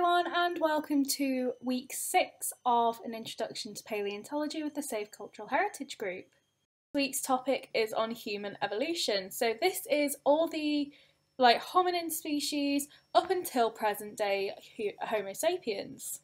everyone, and welcome to week 6 of an introduction to paleontology with the Save Cultural Heritage Group. This week's topic is on human evolution. So this is all the hominin species up until present day Homo sapiens.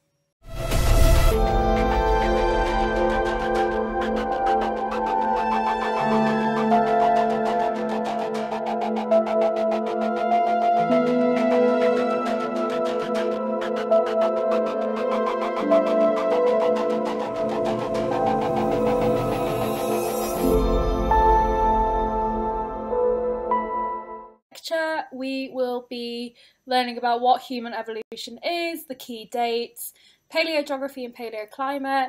We will be learning about what human evolution is, the key dates, paleogeography and paleoclimate,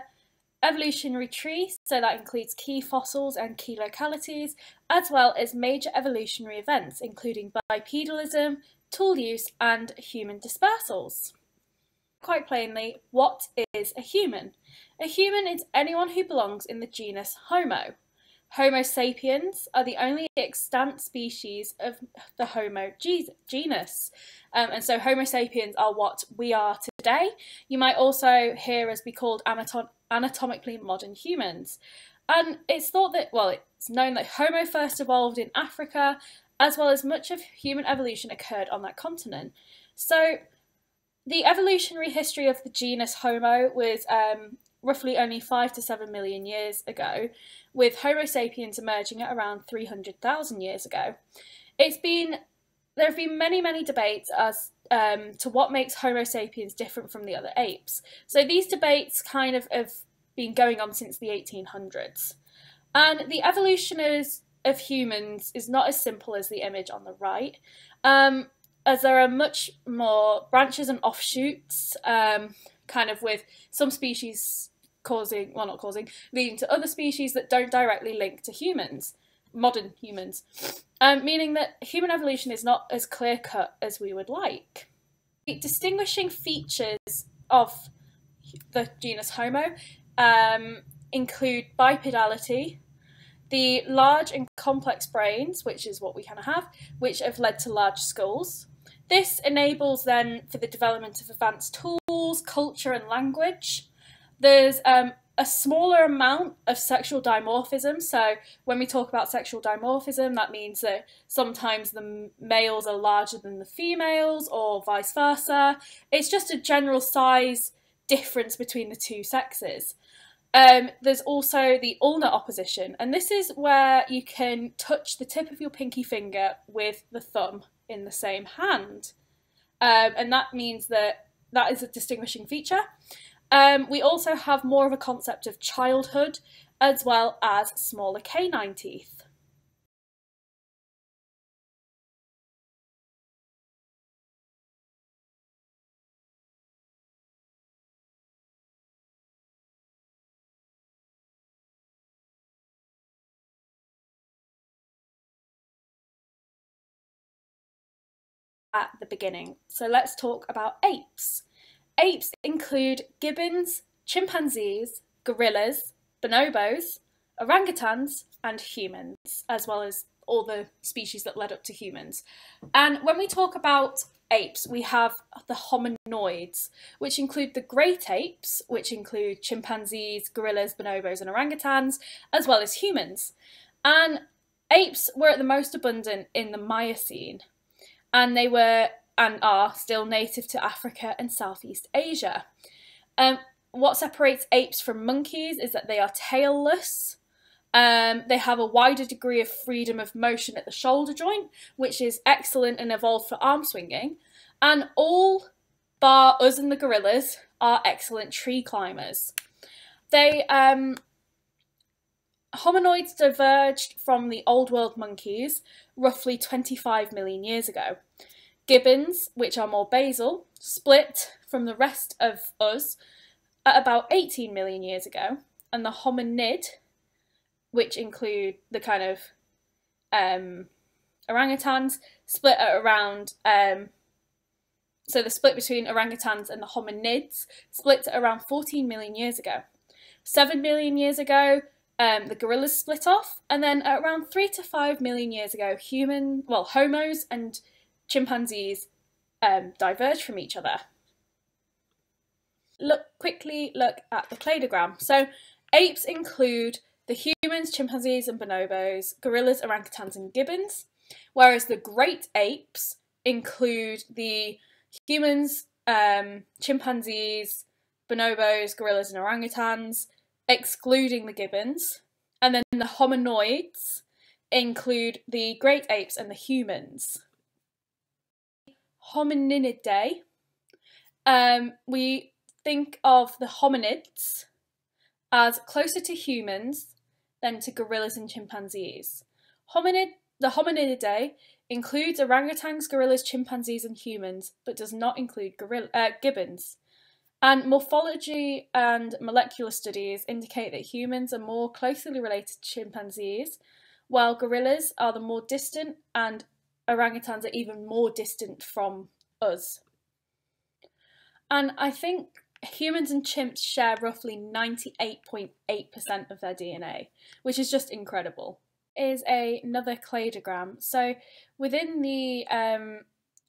evolutionary trees, so that includes key fossils and key localities, as well as major evolutionary events including bipedalism, tool use and human dispersals. Quite plainly, what is a human? A human is anyone who belongs in the genus Homo. Homo sapiens are the only extant species of the Homo genus, and so Homo sapiens are what we are today. You might also hear us be called anatomically modern humans, and it's thought that, well, it's known that Homo first evolved in Africa, as well as much of human evolution occurred on that continent. So the evolutionary history of the genus Homo was roughly only 5 to 7 million years ago, with Homo sapiens emerging at around 300,000 years ago. There have been many debates as to what makes Homo sapiens different from the other apes. So these debates kind of have been going on since the 1800s. And the evolution of humans is not as simple as the image on the right, as there are much more branches and offshoots, kind of with some species leading to other species that don't directly link to humans, modern humans, meaning that human evolution is not as clear-cut as we would like. The distinguishing features of the genus Homo include bipedality, the large and complex brains, which is what we kind of have, which have led to large skulls. This enables then for the development of advanced tools, culture and language. There's a smaller amount of sexual dimorphism. So when we talk about sexual dimorphism, that means that sometimes the males are larger than the females or vice versa. It's just a general size difference between the two sexes. There's also the ulnar opposition, and this is where you can touch the tip of your pinky finger with the thumb in the same hand, and that means that is a distinguishing feature. We also have more of a concept of childhood, as well as smaller canine teeth. At the beginning. So let's talk about apes. Apes include gibbons, chimpanzees, gorillas, bonobos, orangutans and humans, as well as all the species that led up to humans. And when we talk about apes, we have the hominoids, which include the great apes, which include chimpanzees, gorillas, bonobos and orangutans, as well as humans. And apes were at the most abundant in the Miocene. And they were and are still native to Africa and Southeast Asia. What separates apes from monkeys is that they are tailless. They have a wider degree of freedom of motion at the shoulder joint, which is excellent and evolved for arm swinging. And all, bar us and the gorillas, are excellent tree climbers. Hominoids diverged from the Old World monkeys roughly 25 million years ago. Gibbons, which are more basal, split from the rest of us at about 18 million years ago, and the hominid, which include the kind of orangutans, split at around, so the split between orangutans and the hominids split at around 14 million years ago. 7 million years ago, the gorillas split off, and then at around 3 to 5 million years ago, Homos and chimpanzees diverged from each other. quickly look at the cladogram. So apes include the humans, chimpanzees and bonobos, gorillas, orangutans and gibbons, whereas the great apes include the humans, chimpanzees, bonobos, gorillas and orangutans, excluding the gibbons. And then the hominoids include the great apes and the humans. Hominidae, we think of the hominids as closer to humans than to gorillas and chimpanzees. The Hominidae includes orangutans, gorillas, chimpanzees and humans, but does not include gibbons. And morphology and molecular studies indicate that humans are more closely related to chimpanzees, while gorillas are the more distant and orangutans are even more distant from us. And I think humans and chimps share roughly 98.8% of their DNA, which is just incredible. Is another cladogram. So within the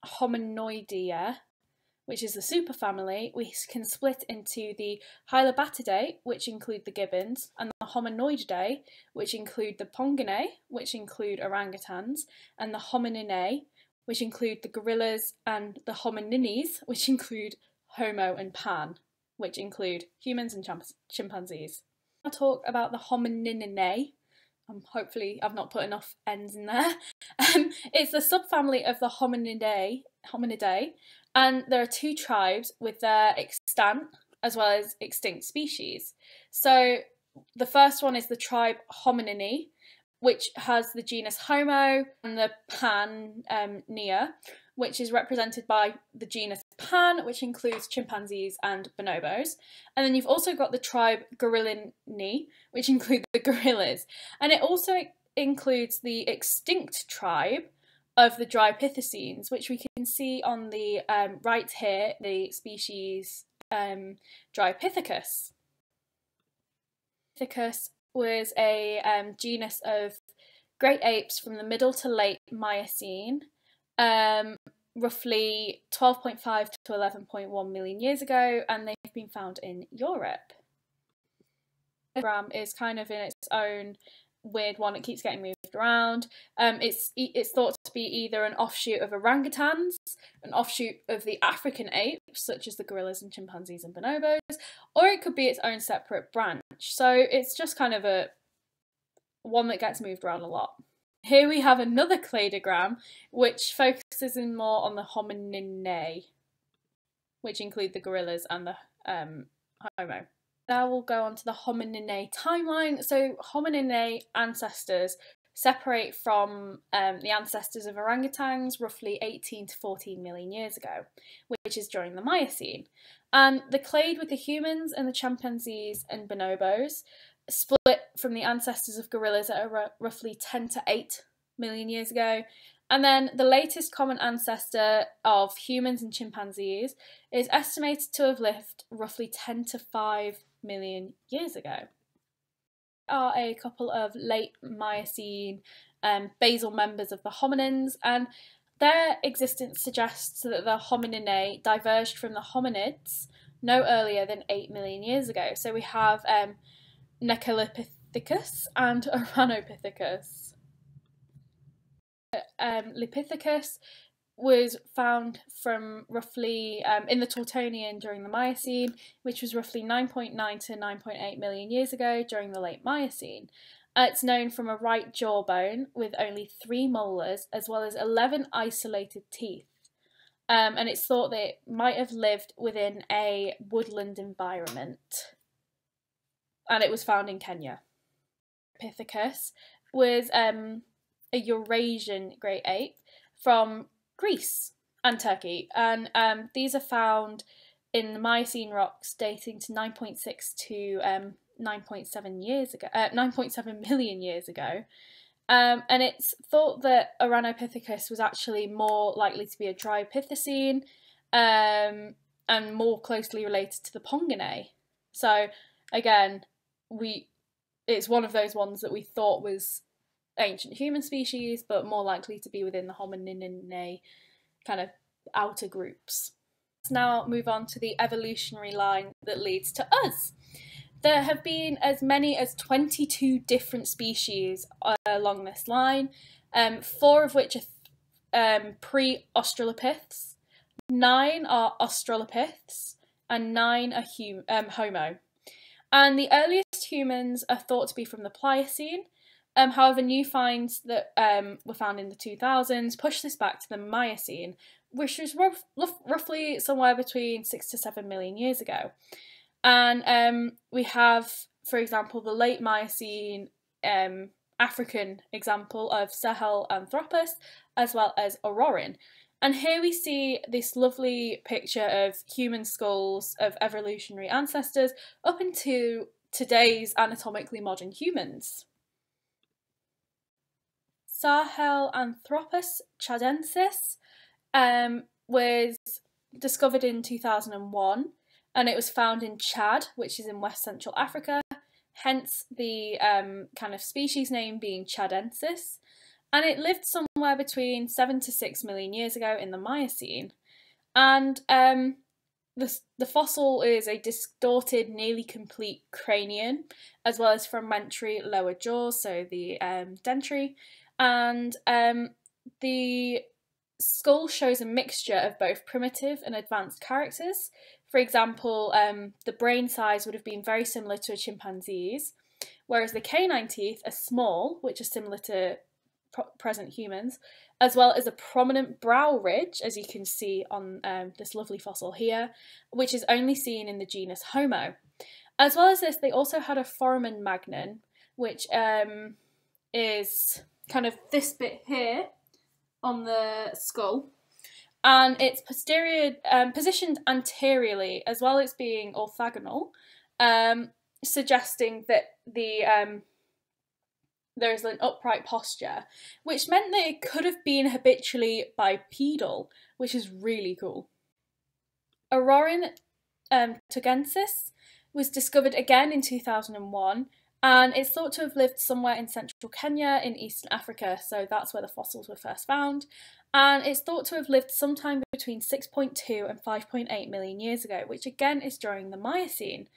Hominoidea, which is the superfamily, we can split into the Hylobatidae, which include the gibbons, and the Hominoididae, which include the Ponginae, which include orangutans, and the Homininae, which include the gorillas, and the Hominines, which include Homo and Pan, which include humans and chimpanzees. I'll talk about the Homininae. Hopefully I've not put enough N's in there. It's the subfamily of the Hominidae, and there are two tribes with their extant as well as extinct species. So the first one is the tribe Homininae, which has the genus Homo and the Pan Nia, which is represented by the genus Pan, which includes chimpanzees and bonobos. And then you've also got the tribe Gorillinae, which include the gorillas. And it also includes the extinct tribe of the Drypithecaines, which we can see on the right here, the species Drypithecus. Drypithecus was a genus of great apes from the middle to late Miocene, roughly 12.5 to 11.1 million years ago, and they've been found in Europe. The cladogram is kind of in its own weird one. It keeps getting moved around. It's thought to be either an offshoot of orangutans, an offshoot of the African apes, such as the gorillas and chimpanzees and bonobos, or it could be its own separate branch. So it's just kind of a one that gets moved around a lot. Here we have another cladogram, which focuses in more on the Homininae, which include the gorillas and the Homo. Now we'll go on to the Homininae timeline. So Homininae ancestors separate from the ancestors of orangutans roughly 18 to 14 million years ago, which is during the Miocene. And the clade with the humans and the chimpanzees and bonobos split from the ancestors of gorillas at roughly 10 to 8 million years ago. And then the latest common ancestor of humans and chimpanzees is estimated to have lived roughly 10 to 5 million years ago. There are a couple of late Miocene basal members of the hominins, and their existence suggests that the Homininae diverged from the hominids no earlier than 8 million years ago. So we have Necalipithecus and Orranopithecus. Lipithecus was found from roughly in the Tortonian during the Miocene, which was roughly 9.9 to 9.8 million years ago during the late Miocene. It's known from a right jawbone with only 3 molars as well as 11 isolated teeth, and it's thought that it might have lived within a woodland environment. And it was found in Kenya. Pithecus was a Eurasian great ape from Greece and Turkey, and these are found in the Miocene rocks dating to 9.6 to 9.7 years ago, 9.7 million years ago, and it's thought that Auranopithecus was actually more likely to be a Drypithecine, and more closely related to the Ponginae. So again, it's one of those ones that we thought was ancient human species, but more likely to be within the Homininae kind of outer groups. Let's now move on to the evolutionary line that leads to us. There have been as many as 22 different species along this line, 4 of which are pre-Australopiths, 9 are Australopiths, and 9 are Homo. And the earliest humans are thought to be from the Pliocene. However, new finds that were found in the 2000s push this back to the Miocene, which was roughly somewhere between 6 to 7 million years ago. And we have, for example, the late Miocene African example of Sahelanthropus, as well as Orrorin. And here we see this lovely picture of human skulls of evolutionary ancestors up into today's anatomically modern humans. Sahelanthropus chadensis was discovered in 2001, and it was found in Chad, which is in West Central Africa, hence the kind of species name being chadensis. And it lived somewhere between 7 to 6 million years ago in the Miocene. And the fossil is a distorted, nearly complete cranium, as well as fragmentary lower jaw, so the dentary. And the skull shows a mixture of both primitive and advanced characters. For example, the brain size would have been very similar to a chimpanzee's, whereas the canine teeth are small, which are similar to present humans, as well as a prominent brow ridge, as you can see on this lovely fossil here, which is only seen in the genus Homo. As well as this, they also had a foramen magnum, which is kind of this bit here on the skull, and it's posterior, positioned anteriorly, as well as being orthogonal, suggesting that the there is an upright posture, which meant that it could have been habitually bipedal, which is really cool. Orrorin tugensis was discovered again in 2001, and it's thought to have lived somewhere in central Kenya in eastern Africa, so that's where the fossils were first found. And it's thought to have lived sometime between 6.2 and 5.8 million years ago, which again is during the Miocene.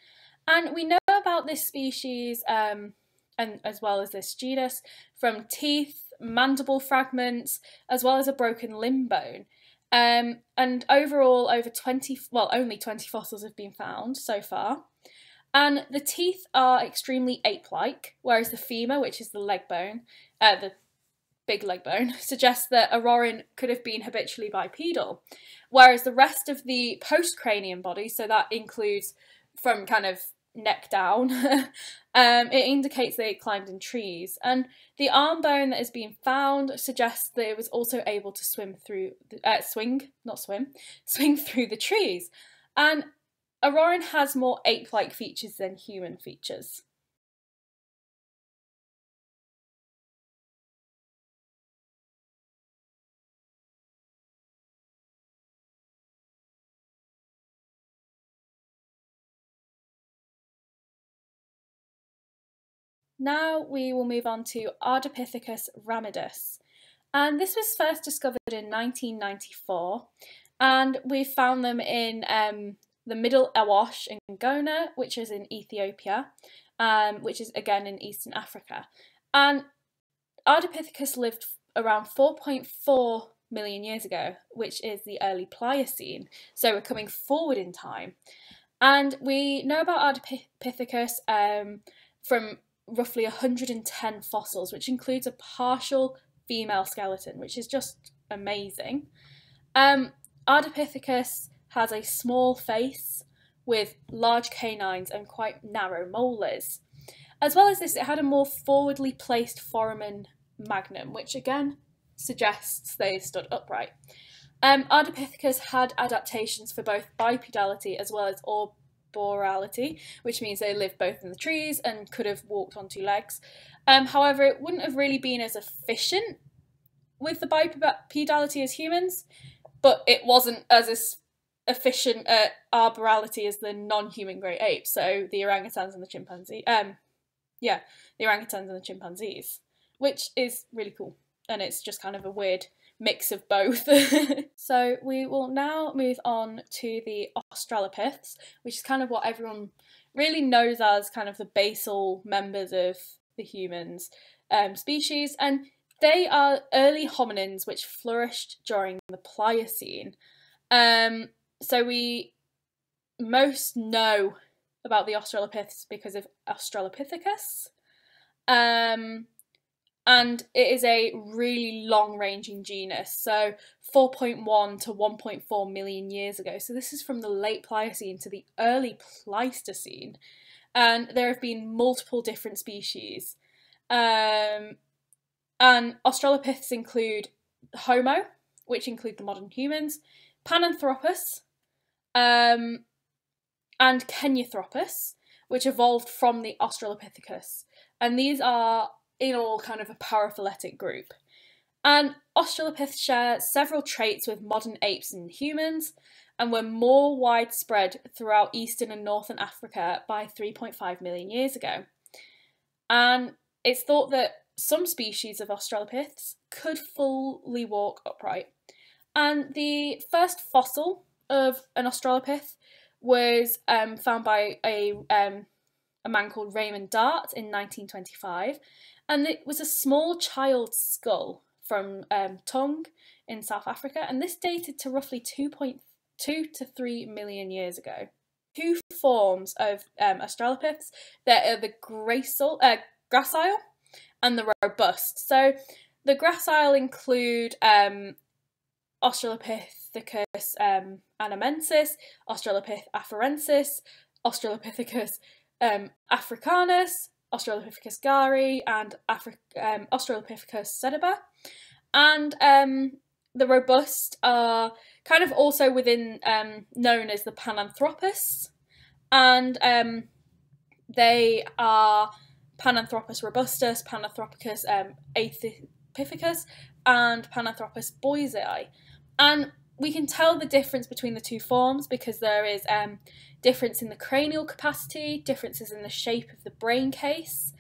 And we know about this species and as well as this genus from teeth, mandible fragments, as well as a broken limb bone. And overall, only 20 fossils have been found so far. And the teeth are extremely ape-like, whereas the femur, which is the leg bone, the big leg bone, suggests that Orrorin could have been habitually bipedal. Whereas the rest of the postcranium body, so that includes from kind of neck down, it indicates they climbed in trees. And the arm bone that has been found suggests that it was also able to swing through the trees. And Orrorin has more ape-like features than human features. Now we will move on to Ardipithecus ramidus, and this was first discovered in 1994, and we found them in the Middle Awash in Gona, which is in Ethiopia, which is again in eastern Africa. And Ardipithecus lived around 4.4 million years ago, which is the early Pliocene, so we're coming forward in time. And we know about Ardipithecus from roughly 110 fossils, which includes a partial female skeleton, which is just amazing. Ardipithecus has a small face with large canines and quite narrow molars. As well as this, it had a more forwardly placed foramen magnum, which again suggests they stood upright. Ardipithecus had adaptations for both bipedality as well as orborality, which means they lived both in the trees and could have walked on two legs. However, it wouldn't have really been as efficient with the bipedality as humans, but it wasn't as efficient at arborality as the non-human great apes, so the orangutans and the chimpanzees. Which is really cool, and it's just kind of a weird mix of both. So we will now move on to the Australopiths, which is kind of what everyone really knows as kind of the basal members of the humans species, and they are early hominins which flourished during the Pliocene. So we most know about the Australopiths because of Australopithecus, and it is a really long-ranging genus, so 4.1 to 1.4 million years ago. So this is from the late Pliocene to the early Pleistocene, and there have been multiple different species. And Australopiths include Homo, which include the modern humans, Paranthropus, and Kenyanthropus, which evolved from the Australopithecus. And these are in all kind of a paraphyletic group. And Australopiths share several traits with modern apes and humans, and were more widespread throughout eastern and northern Africa by 3.5 million years ago. And it's thought that some species of Australopiths could fully walk upright. And the first fossil of an Australopith was found by a man called Raymond Dart in 1925, and it was a small child's skull from Tongue in South Africa, and this dated to roughly 2.2 to 3 million years ago. Two forms of Australopiths, there are the gracile and the robust. So the gracile include Australopithecus anamensis, Australopith afarensis, Australopithecus africanus, Australopithecus gari, and Australopithecus sediba. And the robust are kind of also within, known as the Paranthropus, and they are Paranthropus robustus, Paranthropus athipithecus, and Paranthropus boisei. And we can tell the difference between the two forms because there is difference in the cranial capacity, differences in the shape of the brain case,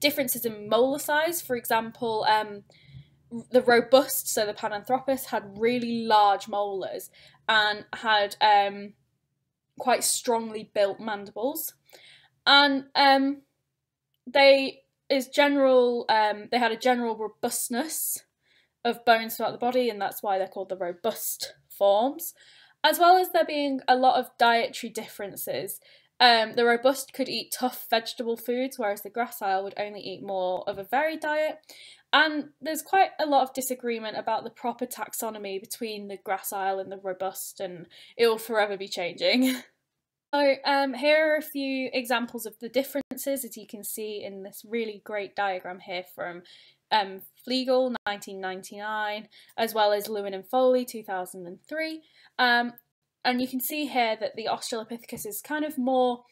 differences in molar size. For example, the robust, so the Paranthropus, had really large molars and had quite strongly built mandibles, and they had a general robustness of bones throughout the body, and that's why they're called the robust forms, as well as there being a lot of dietary differences. The robust could eat tough vegetable foods, whereas the gracile would only eat more of a varied diet. And there's quite a lot of disagreement about the proper taxonomy between the gracile and the robust, and it will forever be changing. So here are a few examples of the differences, as you can see in this really great diagram here from Flegel, 1999, as well as Lewin and Foley, 2003. And you can see here that the Australopithecus is kind of more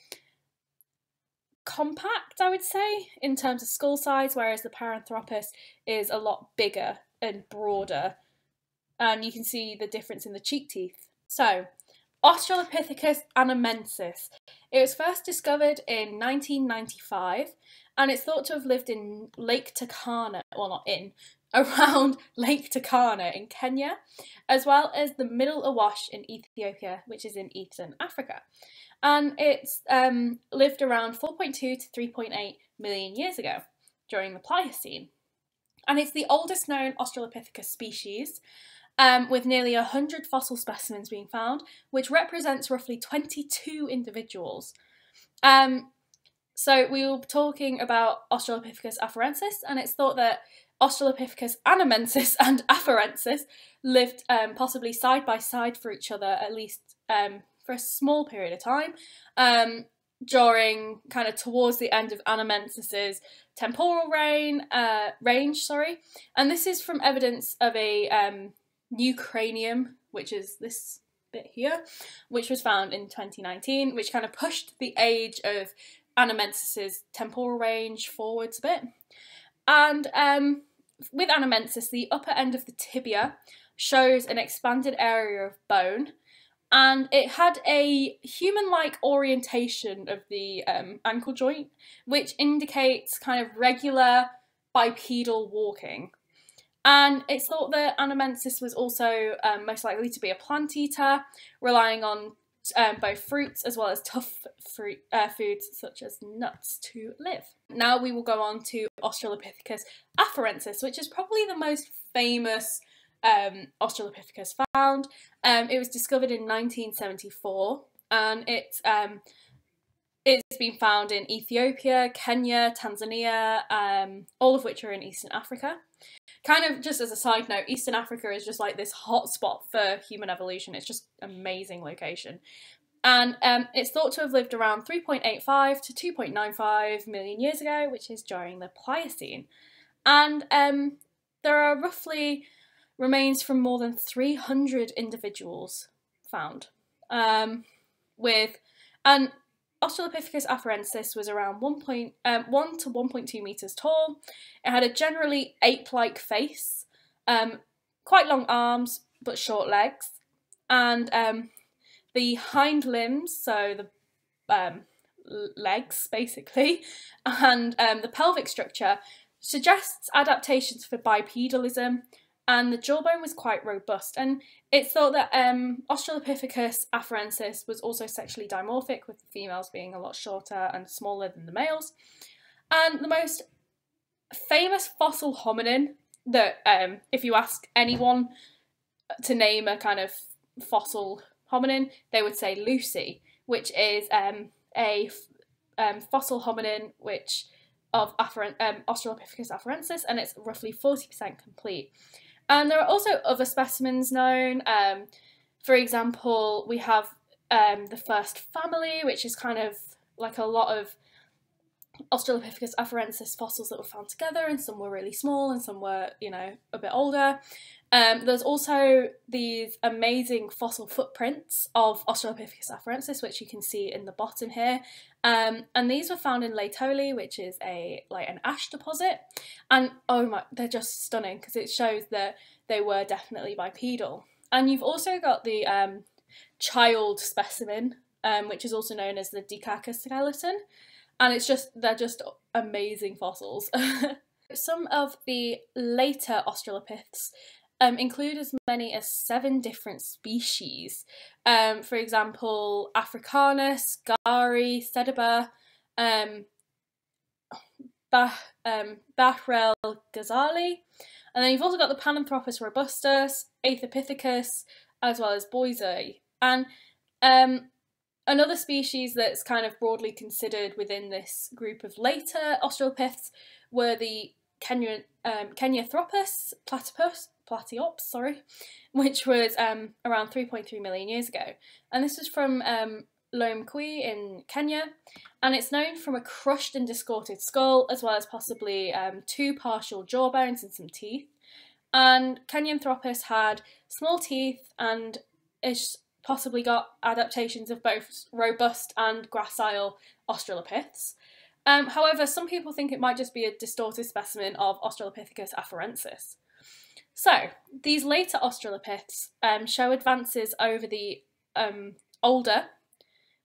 compact, I would say, in terms of skull size, whereas the Paranthropus is a lot bigger and broader. And you can see the difference in the cheek teeth. So, Australopithecus anamensis. It was first discovered in 1995, and it's thought to have lived in Lake Turkana, well not in, around Lake Turkana in Kenya, as well as the Middle Awash in Ethiopia, which is in Eastern Africa. And it's lived around 4.2 to 3.8 million years ago, during the Pliocene. And it's the oldest known Australopithecus species, with nearly 100 fossil specimens being found, which represents roughly 22 individuals. So we will be talking about Australopithecus afarensis, and it's thought that Australopithecus anamensis and afarensis lived possibly side by side for each other, at least for a small period of time, during kind of towards the end of Anamensis's temporal range, and this is from evidence of a new cranium, which is this bit here, which was found in 2019, which kind of pushed the age of Anamensis's temporal range forwards a bit. And with Anamensis, the upper end of the tibia shows an expanded area of bone, and it had a human-like orientation of the ankle joint, which indicates kind of regular bipedal walking. And it's thought that Anamensis was also most likely to be a plant eater, relying on both fruits as well as tough fruit foods such as nuts to live. Now we will go on to Australopithecus afarensis, which is probably the most famous Australopithecus found. It was discovered in 1974, and it's been found in Ethiopia, Kenya, Tanzania, all of which are in Eastern Africa. Kind of just as a side note, Eastern Africa is just like this hotspot for human evolution. It's just an amazing location. And it's thought to have lived around 3.85 to 2.95 million years ago, which is during the Pliocene. And there are roughly remains from more than 300 individuals found. And Australopithecus afarensis was around 1 to 1.2 metres tall. It had a generally ape-like face, quite long arms but short legs, and the hind limbs, so the legs basically, and the pelvic structure suggests adaptations for bipedalism, and the jawbone was quite robust. And it's thought that Australopithecus afarensis was also sexually dimorphic, with the females being a lot shorter and smaller than the males. And the most famous fossil hominin that, if you ask anyone to name a kind of fossil hominin, they would say Lucy, which is a fossil hominin which of Australopithecus afarensis, and it's roughly 40% complete. And there are also other specimens known. For example, we have the first family, which is kind of like a lot of Australopithecus afarensis fossils that were found together, and some were really small and some were, you know, a bit older. There's also these amazing fossil footprints of Australopithecus afarensis, which you can see in the bottom here. And these were found in Laetoli, which is like an ash deposit. And oh my, they're just stunning, because it shows that they were definitely bipedal. And you've also got the child specimen, which is also known as the Dikaka skeleton. And it's just, they're just amazing fossils. Some of the later Australopiths include as many as 7 different species. For example, Africanus, Gari, Sedaba, Bahrel Ghazali. And then you've also got the Paranthropus robustus, Aethopithecus, as well as boisei. And another species that's kind of broadly considered within this group of later Australopiths were the Kenyathropus platyops, which was around 3.3 million years ago. And this was from Lomkwi in Kenya, and it's known from a crushed and distorted skull, as well as possibly 2 partial jawbones and some teeth. And Kenyanthropus had small teeth and is possibly got adaptations of both robust and gracile Australopiths. However, some people think it might just be a distorted specimen of Australopithecus afarensis. So, these later Australopiths show advances over the older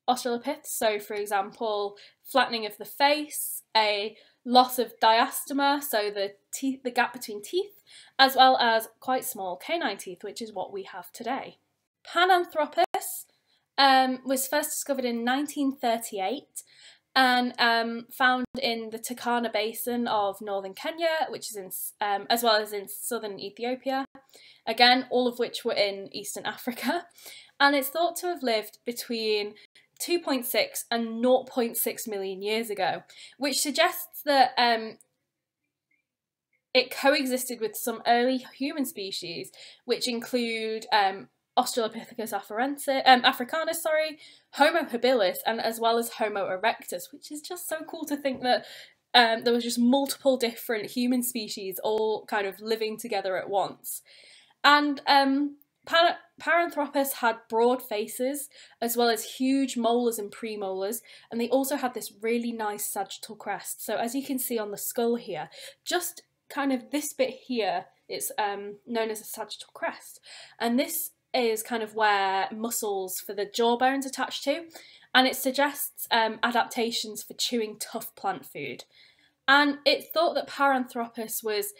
Australopiths, so for example, flattening of the face, a loss of diastema, so the gap between teeth, as well as quite small canine teeth, which is what we have today. Paranthropus was first discovered in 1938 and found in the Turkana Basin of northern Kenya, which is in, as well as in southern Ethiopia, again, all of which were in Eastern Africa. And it's thought to have lived between 2.6 and 0.6 million years ago, which suggests that it coexisted with some early human species, which include Australopithecus africanus, Homo habilis, and as well as Homo erectus, which is just so cool to think that there was just multiple different human species all kind of living together at once. And Paranthropus had broad faces, as well as huge molars and premolars, and they also had this really nice sagittal crest. So as you can see on the skull here, just kind of this bit here, it's known as a sagittal crest, and this is kind of where muscles for the jawbones attached to, and it suggests adaptations for chewing tough plant food. And it's thought that Paranthropus was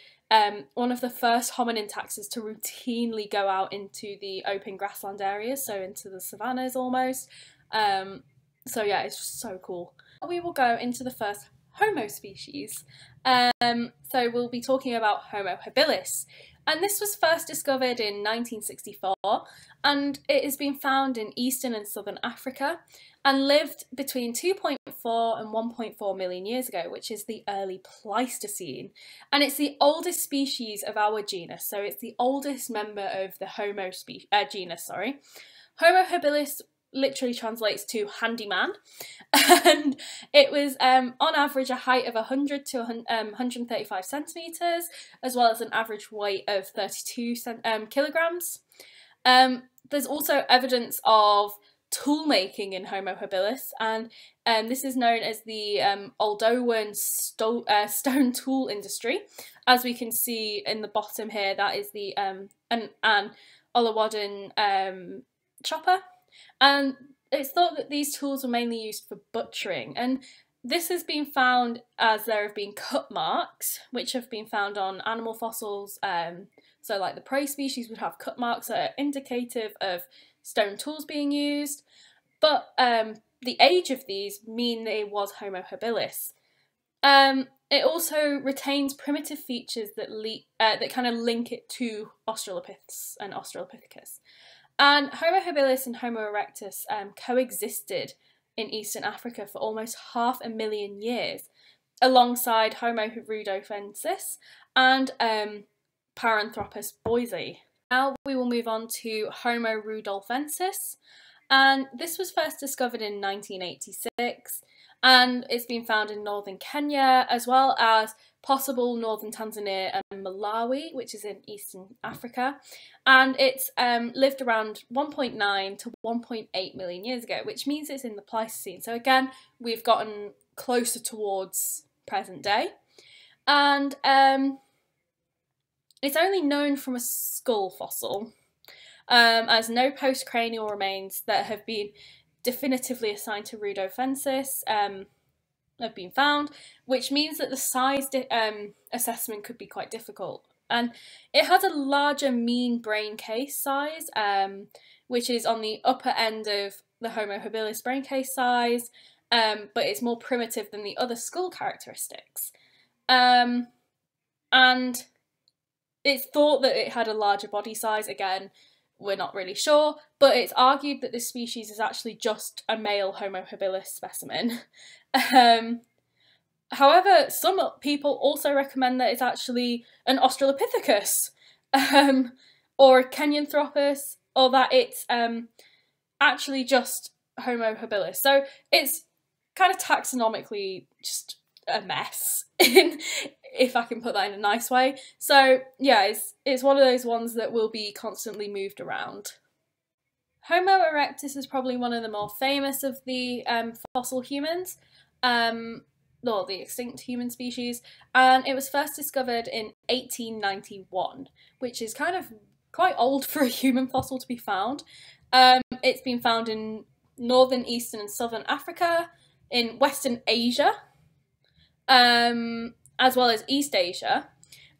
one of the first hominin taxons to routinely go out into the open grassland areas, so into the savannas almost. So yeah, it's just so cool. We will go into the first Homo species. So we'll be talking about Homo habilis. And this was first discovered in 1964, and it has been found in eastern and southern Africa and lived between 2.4 and 1.4 million years ago, which is the early Pleistocene. And it's the oldest species of our genus, so it's the oldest member of the Homo genus, sorry. Homo habilis literally translates to handyman, and it was on average a height of 100 to 135 centimetres, as well as an average weight of 32 kilograms. There's also evidence of tool making in Homo habilis, and this is known as the Oldowan stone tool industry. As we can see in the bottom here, that is the an Oldowan chopper. And it's thought that these tools were mainly used for butchering, and this has been found as there have been cut marks which have been found on animal fossils, so like the prey species would have cut marks that are indicative of stone tools being used, but the age of these mean that it was Homo habilis. It also retains primitive features that, that kind of link it to Australopiths and Australopithecus. And Homo habilis and Homo erectus coexisted in eastern Africa for almost 500,000 years, alongside Homo rudolfensis and Paranthropus boisei. Now we will move on to Homo rudolfensis, and this was first discovered in 1986, and it's been found in northern Kenya, as well as possible northern Tanzania and Malawi, which is in eastern Africa, and it's lived around 1.9 to 1.8 million years ago, which means it's in the Pleistocene. So again, we've gotten closer towards present day, and it's only known from a skull fossil, as no postcranial remains that have been definitively assigned to Rudolfensis have been found, which means that the size assessment could be quite difficult. And it has a larger mean brain case size, which is on the upper end of the Homo habilis brain case size, but it's more primitive than the other skull characteristics. And it's thought that it had a larger body size. Again, we're not really sure, but it's argued that this species is actually just a male Homo habilis specimen. However, some people also recommend that it's actually an Australopithecus, or a Kenyanthropus, or that it's actually just Homo habilis. So it's kind of taxonomically just a mess, if I can put that in a nice way. So yeah, it's one of those ones that will be constantly moved around. Homo erectus is probably one of the more famous of the fossil humans, or the extinct human species, and it was first discovered in 1891, which is kind of quite old for a human fossil to be found. It's been found in northern, eastern and southern Africa, in Western Asia, as well as East Asia,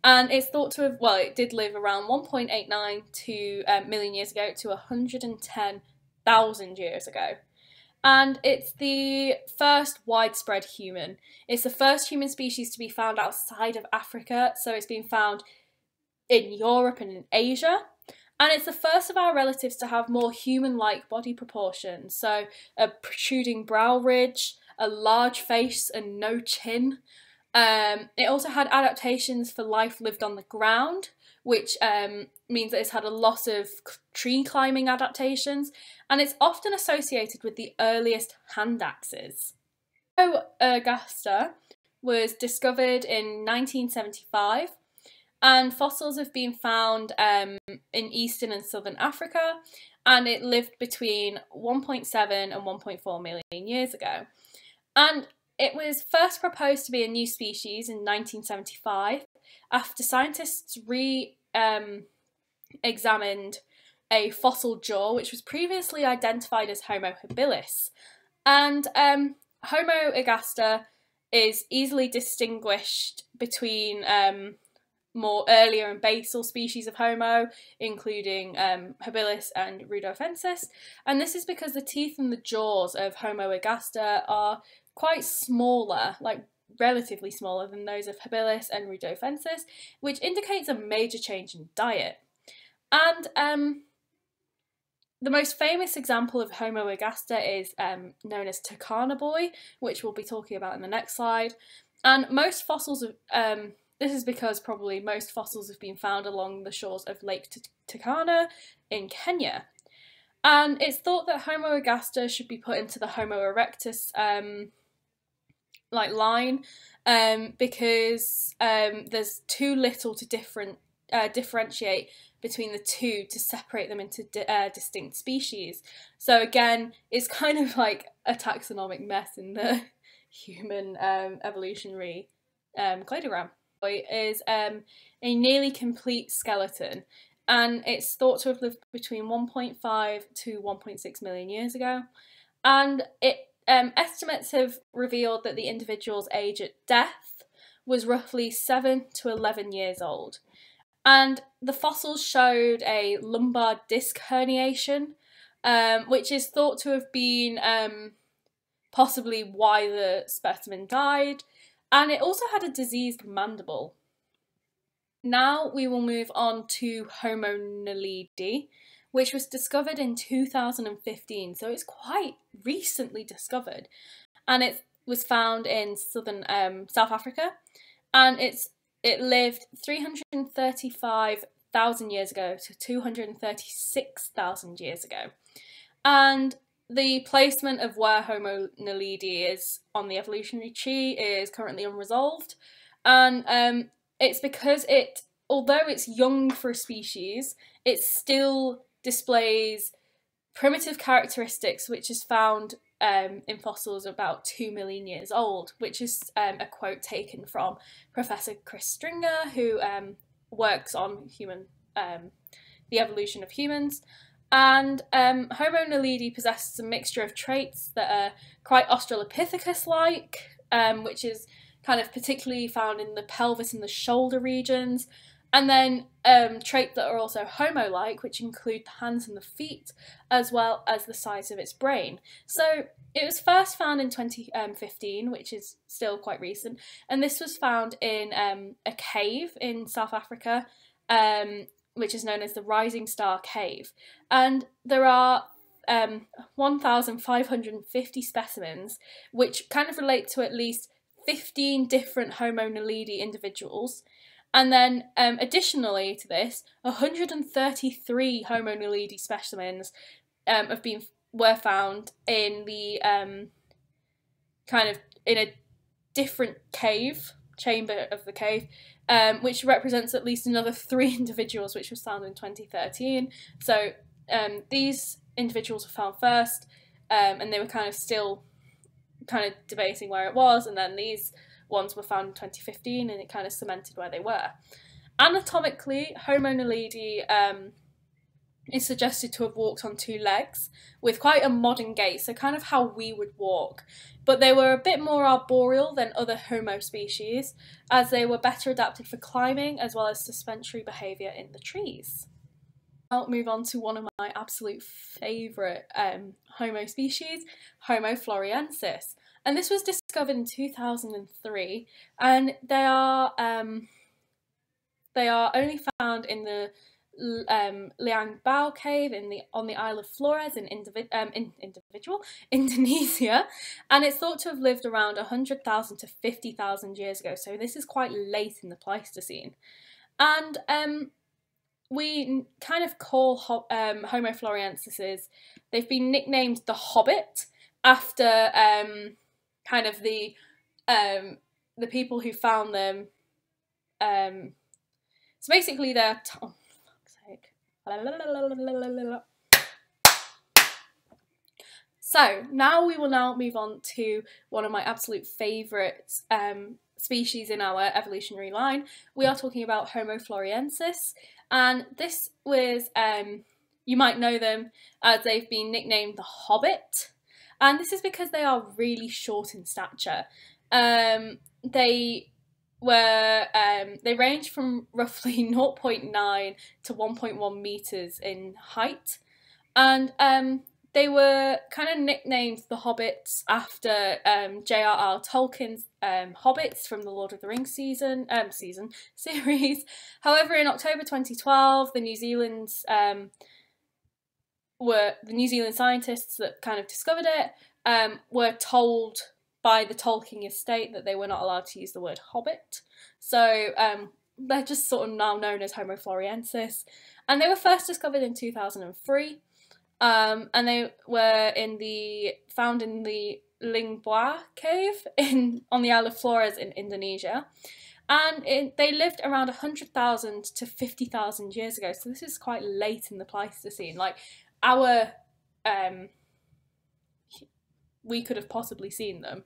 and it's thought to have, well, it did live around 1.89 to million years ago to 110,000 years ago, and it's the first widespread human. It's the first human species to be found outside of Africa, so it's been found in Europe and in Asia, and it's the first of our relatives to have more human-like body proportions, so a protruding brow ridge, a large face and no chin. It also had adaptations for life lived on the ground, which means that it's had a lot of tree climbing adaptations, and it's often associated with the earliest hand axes. Homo ergaster was discovered in 1975, and fossils have been found in eastern and southern Africa, and it lived between 1.7 and 1.4 million years ago. And it was first proposed to be a new species in 1975 after scientists re-examined a fossil jaw which was previously identified as Homo habilis. And Homo ergaster is easily distinguished between more earlier and basal species of Homo, including habilis and rudolfensis, and this is because the teeth and the jaws of Homo ergaster are quite smaller, like relatively smaller than those of habilis and rudolfensis, which indicates a major change in diet. And the most famous example of Homo ergaster is known as Turkana boy, which we'll be talking about in the next slide. And most fossils of this is because probably most fossils have been found along the shores of Lake Turkana in Kenya. And it's thought that Homo ergaster should be put into the Homo erectus line because there's too little to differentiate between the two to separate them into distinct species. So again, it's kind of like a taxonomic mess in the human evolutionary cladogram. It is a nearly complete skeleton, and it's thought to have lived between 1.5 to 1.6 million years ago, and estimates have revealed that the individual's age at death was roughly 7 to 11 years old. And the fossils showed a lumbar disc herniation, which is thought to have been possibly why the specimen died. And it also had a diseased mandible. Now we will move on to Homo naledi, which was discovered in 2015, so it's quite recently discovered. And it was found in southern South Africa, and it lived 335,000 years ago to 236,000 years ago. And the placement of where Homo naledi is on the evolutionary tree is currently unresolved. And it's because although it's young for a species, it still displays primitive characteristics, which is found in fossils about 2 million years old, which is a quote taken from Professor Chris Stringer, who works on the evolution of humans. And Homo naledi possesses a mixture of traits that are quite Australopithecus-like, which is kind of particularly found in the pelvis and the shoulder regions, and then traits that are also Homo-like, which include the hands and the feet, as well as the size of its brain. So it was first found in 2015, which is still quite recent, and this was found in a cave in South Africa, which is known as the Rising Star Cave. And there are 1,550 specimens, which kind of relate to at least 15 different Homo naledi individuals. And then additionally to this, 133 Homo naledi specimens were found in the in a different cave, chamber of the cave, which represents at least another 3 individuals, which was found in 2013. So these individuals were found first, and they were still debating where it was, and then these ones were found in 2015, and it kind of cemented where they were. Anatomically, Homo naledi is suggested to have walked on 2 legs with quite a modern gait, so kind of how we would walk, but they were a bit more arboreal than other Homo species, as they were better adapted for climbing as well as suspensory behaviour in the trees. I'll move on to one of my absolute favourite Homo species, Homo floresiensis, and this was discovered in 2003, and they are only found in the Liang Bao Cave on the Isle of Flores in Indonesia, and it's thought to have lived around 100,000 to 50,000 years ago, so this is quite late in the Pleistocene. And we kind of call Homo floresiensis, they've been nicknamed the Hobbit after the people who found them. So basically they're So now we will move on to one of my absolute favourite species in our evolutionary line. We are talking about Homo floresiensis, and this was, you might know them as they've been nicknamed the Hobbit, and this is because they are really short in stature. They were they range from roughly 0.9 to 1.1 meters in height, and they were kind of nicknamed the Hobbits after J.R.R. Tolkien's Hobbits from the Lord of the Rings series. However, in October 2012, the New Zealand scientists that kind of discovered it were told by the Tolkien estate that they were not allowed to use the word hobbit. So they're just sort of now known as Homo floresiensis. And they were first discovered in 2003. And they were found in the Lingboa cave on the Isle of Flores in Indonesia. And they lived around 100,000 to 50,000 years ago. So this is quite late in the Pleistocene. Like our, we could have possibly seen them.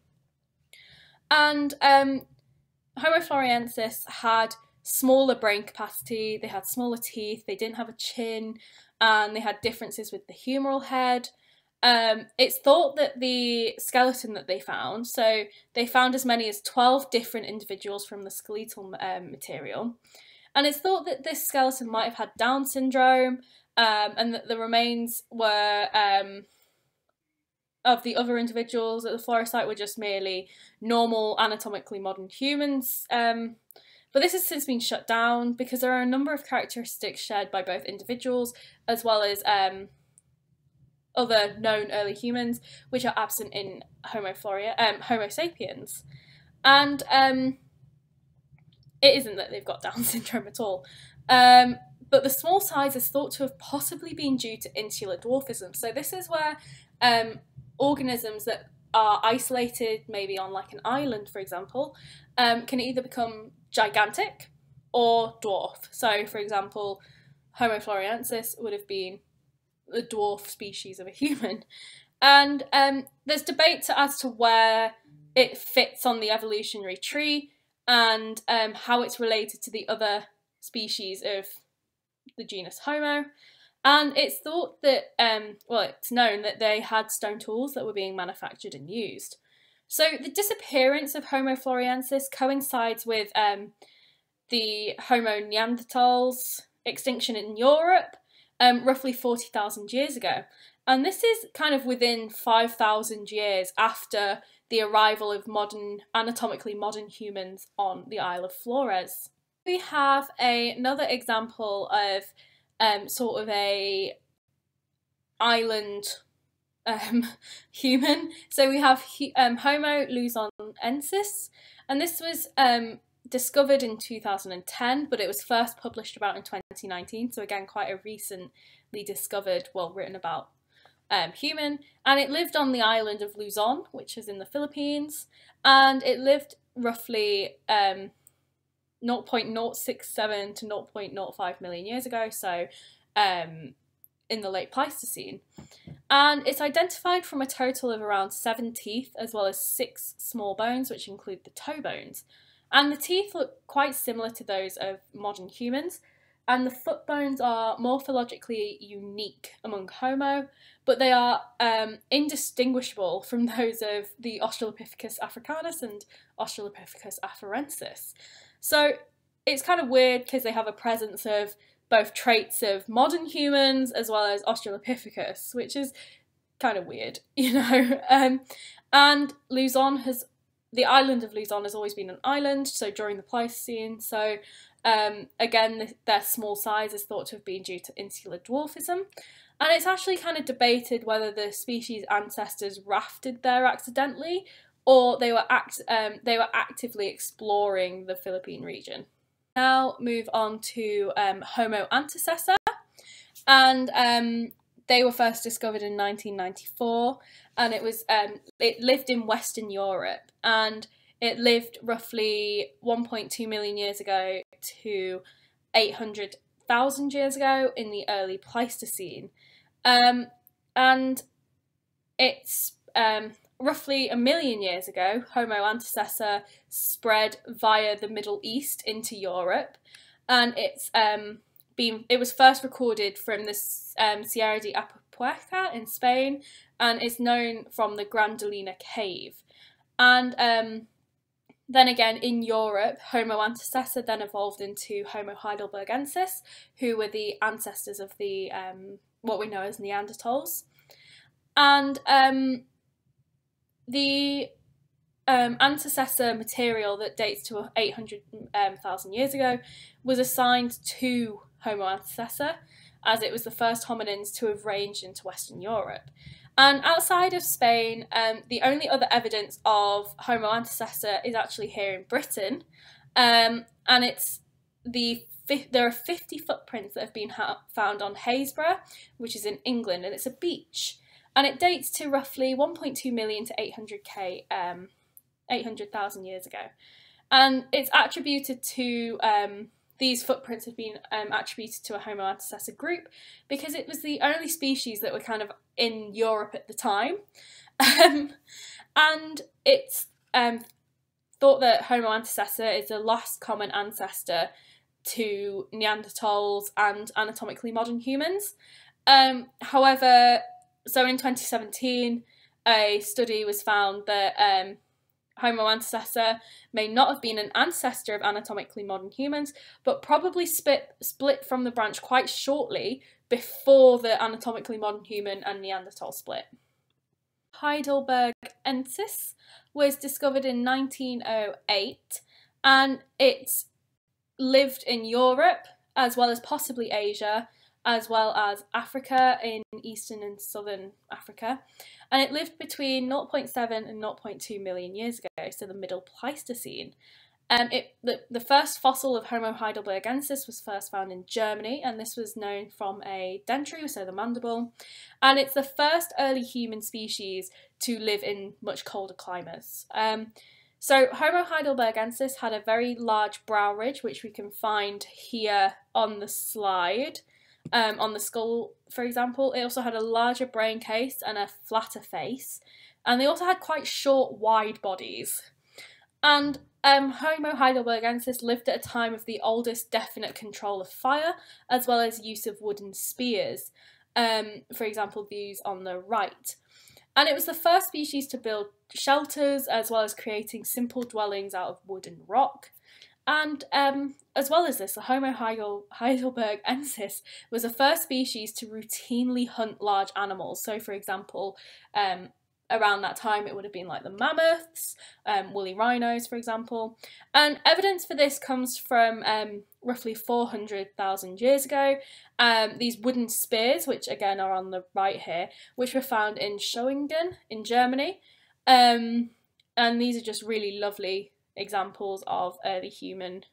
And Homo floresiensis had smaller brain capacity, they had smaller teeth, they didn't have a chin, and they had differences with the humeral head. It's thought that the skeleton that they found, so they found as many as 12 different individuals from the skeletal material, and it's thought that this skeleton might have had Down syndrome, and that the remains were of the other individuals at the Floresiensis were just merely normal, anatomically modern humans. But this has since been shut down because there are a number of characteristics shared by both individuals as well as other known early humans, which are absent in Homo sapiens. And it isn't that they've got Down syndrome at all. But the small size is thought to have possibly been due to insular dwarfism. So this is where organisms that are isolated, maybe on like an island, for example, can either become gigantic or dwarf. So, for example, Homo floresiensis would have been the dwarf species of a human. And there's debate as to where it fits on the evolutionary tree and how it's related to the other species of the genus Homo. And it's thought that, well, it's known that they had stone tools that were being manufactured and used. So the disappearance of Homo floresiensis coincides with the Homo neanderthals extinction in Europe roughly 40,000 years ago. And this is kind of within 5,000 years after the arrival of anatomically modern humans on the Isle of Flores. We have another example of sort of a island human. So we have Homo luzonensis, and this was discovered in 2010, but it was first published about in 2019. So again, quite a recently discovered, well, written about human. And it lived on the island of Luzon, which is in the Philippines, and it lived roughly 0.067 to 0.05 million years ago, so in the late Pleistocene. And it's identified from a total of around 7 teeth, as well as 6 small bones, which include the toe bones. And the teeth look quite similar to those of modern humans, and the foot bones are morphologically unique among Homo, but they are indistinguishable from those of the Australopithecus africanus and Australopithecus afarensis. So it's kind of weird because they have a presence of both traits of modern humans as well as Australopithecus, which is kind of weird, you know. And the island of Luzon has always been an island, so during the Pleistocene. So again, their small size is thought to have been due to insular dwarfism. And it's actually kind of debated whether the species ancestors rafted there accidentally, or they were actively exploring the Philippine region. Now move on to Homo antecessor, and they were first discovered in 1994, and it was it lived in Western Europe, and it lived roughly 1.2 million years ago to 800,000 years ago in the early Pleistocene, and it's roughly 1 million years ago, Homo antecessor spread via the Middle East into Europe, and it was first recorded from the Sierra de Apopueca in Spain, and is known from the Grandolina cave. And Then again, in Europe, Homo antecessor then evolved into Homo heidelbergensis, who were the ancestors of the what we know as Neanderthals. And the antecessor material that dates to 800,000 years ago was assigned to Homo antecessor, as it was the first hominins to have ranged into Western Europe. And outside of Spain, the only other evidence of Homo antecessor is actually here in Britain, and it's there are 50 footprints that have been found on Haysborough, which is in England, and it's a beach, and it dates to roughly 1.2 million to 800,000 years ago, and it's attributed to. These footprints have been attributed to a Homo antecessor group because it was the only species that were kind of in Europe at the time. And it's thought that Homo antecessor is the last common ancestor to Neanderthals and anatomically modern humans. However, so in 2017, a study was found that Homo antecessor may not have been an ancestor of anatomically modern humans, but probably split from the branch quite shortly before the anatomically modern human and Neanderthal split. Heidelbergensis was discovered in 1908, and it lived in Europe as well as possibly Asia, as well as Africa, in eastern and southern Africa, and it lived between 0.7 and 0.2 million years ago, so the Middle Pleistocene. The first fossil of Homo heidelbergensis was first found in Germany, and this was known from a dentary, so the mandible, and it's the first early human species to live in much colder climates. So Homo heidelbergensis had a very large brow ridge, which we can find here on the slide. On the skull, for example. It also had a larger brain case and a flatter face, and they also had quite short, wide bodies. And Homo heidelbergensis lived at a time of the oldest definite control of fire, as well as use of wooden spears, for example these on the right. And it was the first species to build shelters, as well as creating simple dwellings out of wood and rock. And as well as this, the Homo heidelbergensis was the first species to routinely hunt large animals. So, for example, around that time it would have been like the mammoths, woolly rhinos, for example. And evidence for this comes from roughly 400,000 years ago. These wooden spears, which again are on the right here, which were found in Schoengen in Germany. And these are just really lovely examples of early human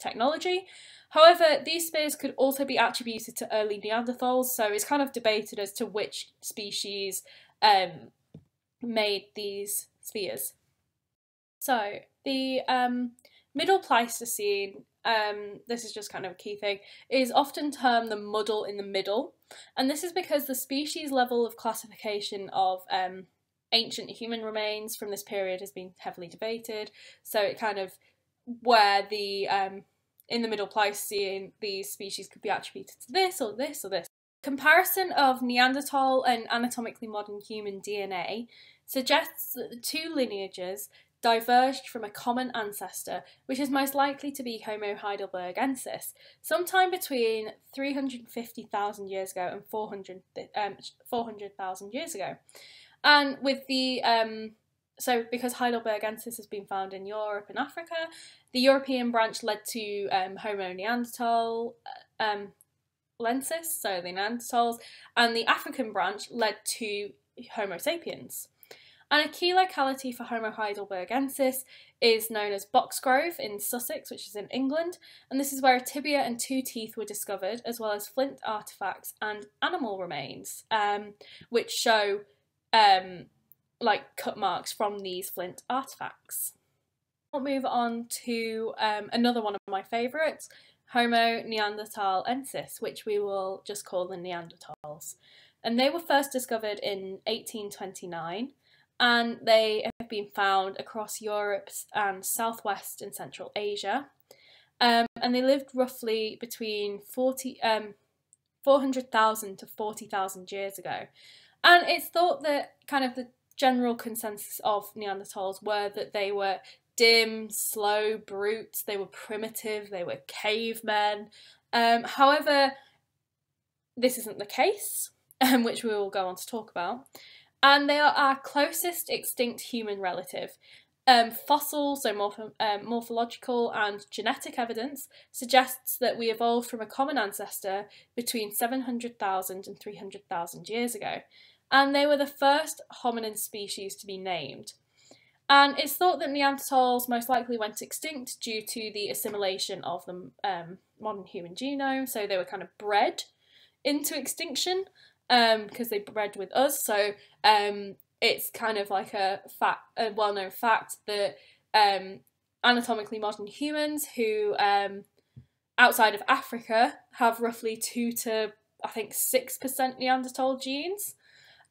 technology. However, these spears could also be attributed to early Neanderthals, so it's kind of debated as to which species made these spears. So the Middle Pleistocene, this is just kind of a key thing, is often termed the muddle in the middle, and this is because the species level of classification of ancient human remains from this period has been heavily debated. So it kind of where the in the Middle Pleistocene these species could be attributed to this or this or this. Comparison of Neanderthal and anatomically modern human DNA suggests that the two lineages diverged from a common ancestor, which is most likely to be Homo heidelbergensis, sometime between 350,000 years ago and 400,000 years ago. And with the, so because heidelbergensis has been found in Europe and Africa, the European branch led to Homo neanderthalensis, so the Neanderthals, and the African branch led to Homo sapiens. And a key locality for Homo heidelbergensis is known as Boxgrove in Sussex, which is in England, and this is where a tibia and two teeth were discovered, as well as flint artefacts and animal remains, which show like cut marks from these flint artifacts. I'll move on to another one of my favourites, Homo neanderthalensis, which we will just call the Neanderthals. And they were first discovered in 1829, and they have been found across Europe and Southwest and Central Asia. And they lived roughly between 400,000 to 40,000 years ago. And it's thought that kind of the general consensus of Neanderthals were that they were dim, slow brutes. They were primitive, they were cavemen. However, this isn't the case, which we will go on to talk about. And they are our closest extinct human relative. Fossil, so morphological and genetic evidence, suggests that we evolved from a common ancestor between 700,000 and 300,000 years ago, and they were the first hominin species to be named. And it's thought that Neanderthals most likely went extinct due to the assimilation of the modern human genome, so they were kind of bred into extinction because they bred with us, so it's kind of like a well-known fact that anatomically modern humans who, outside of Africa, have roughly 2 to 6% Neanderthal genes.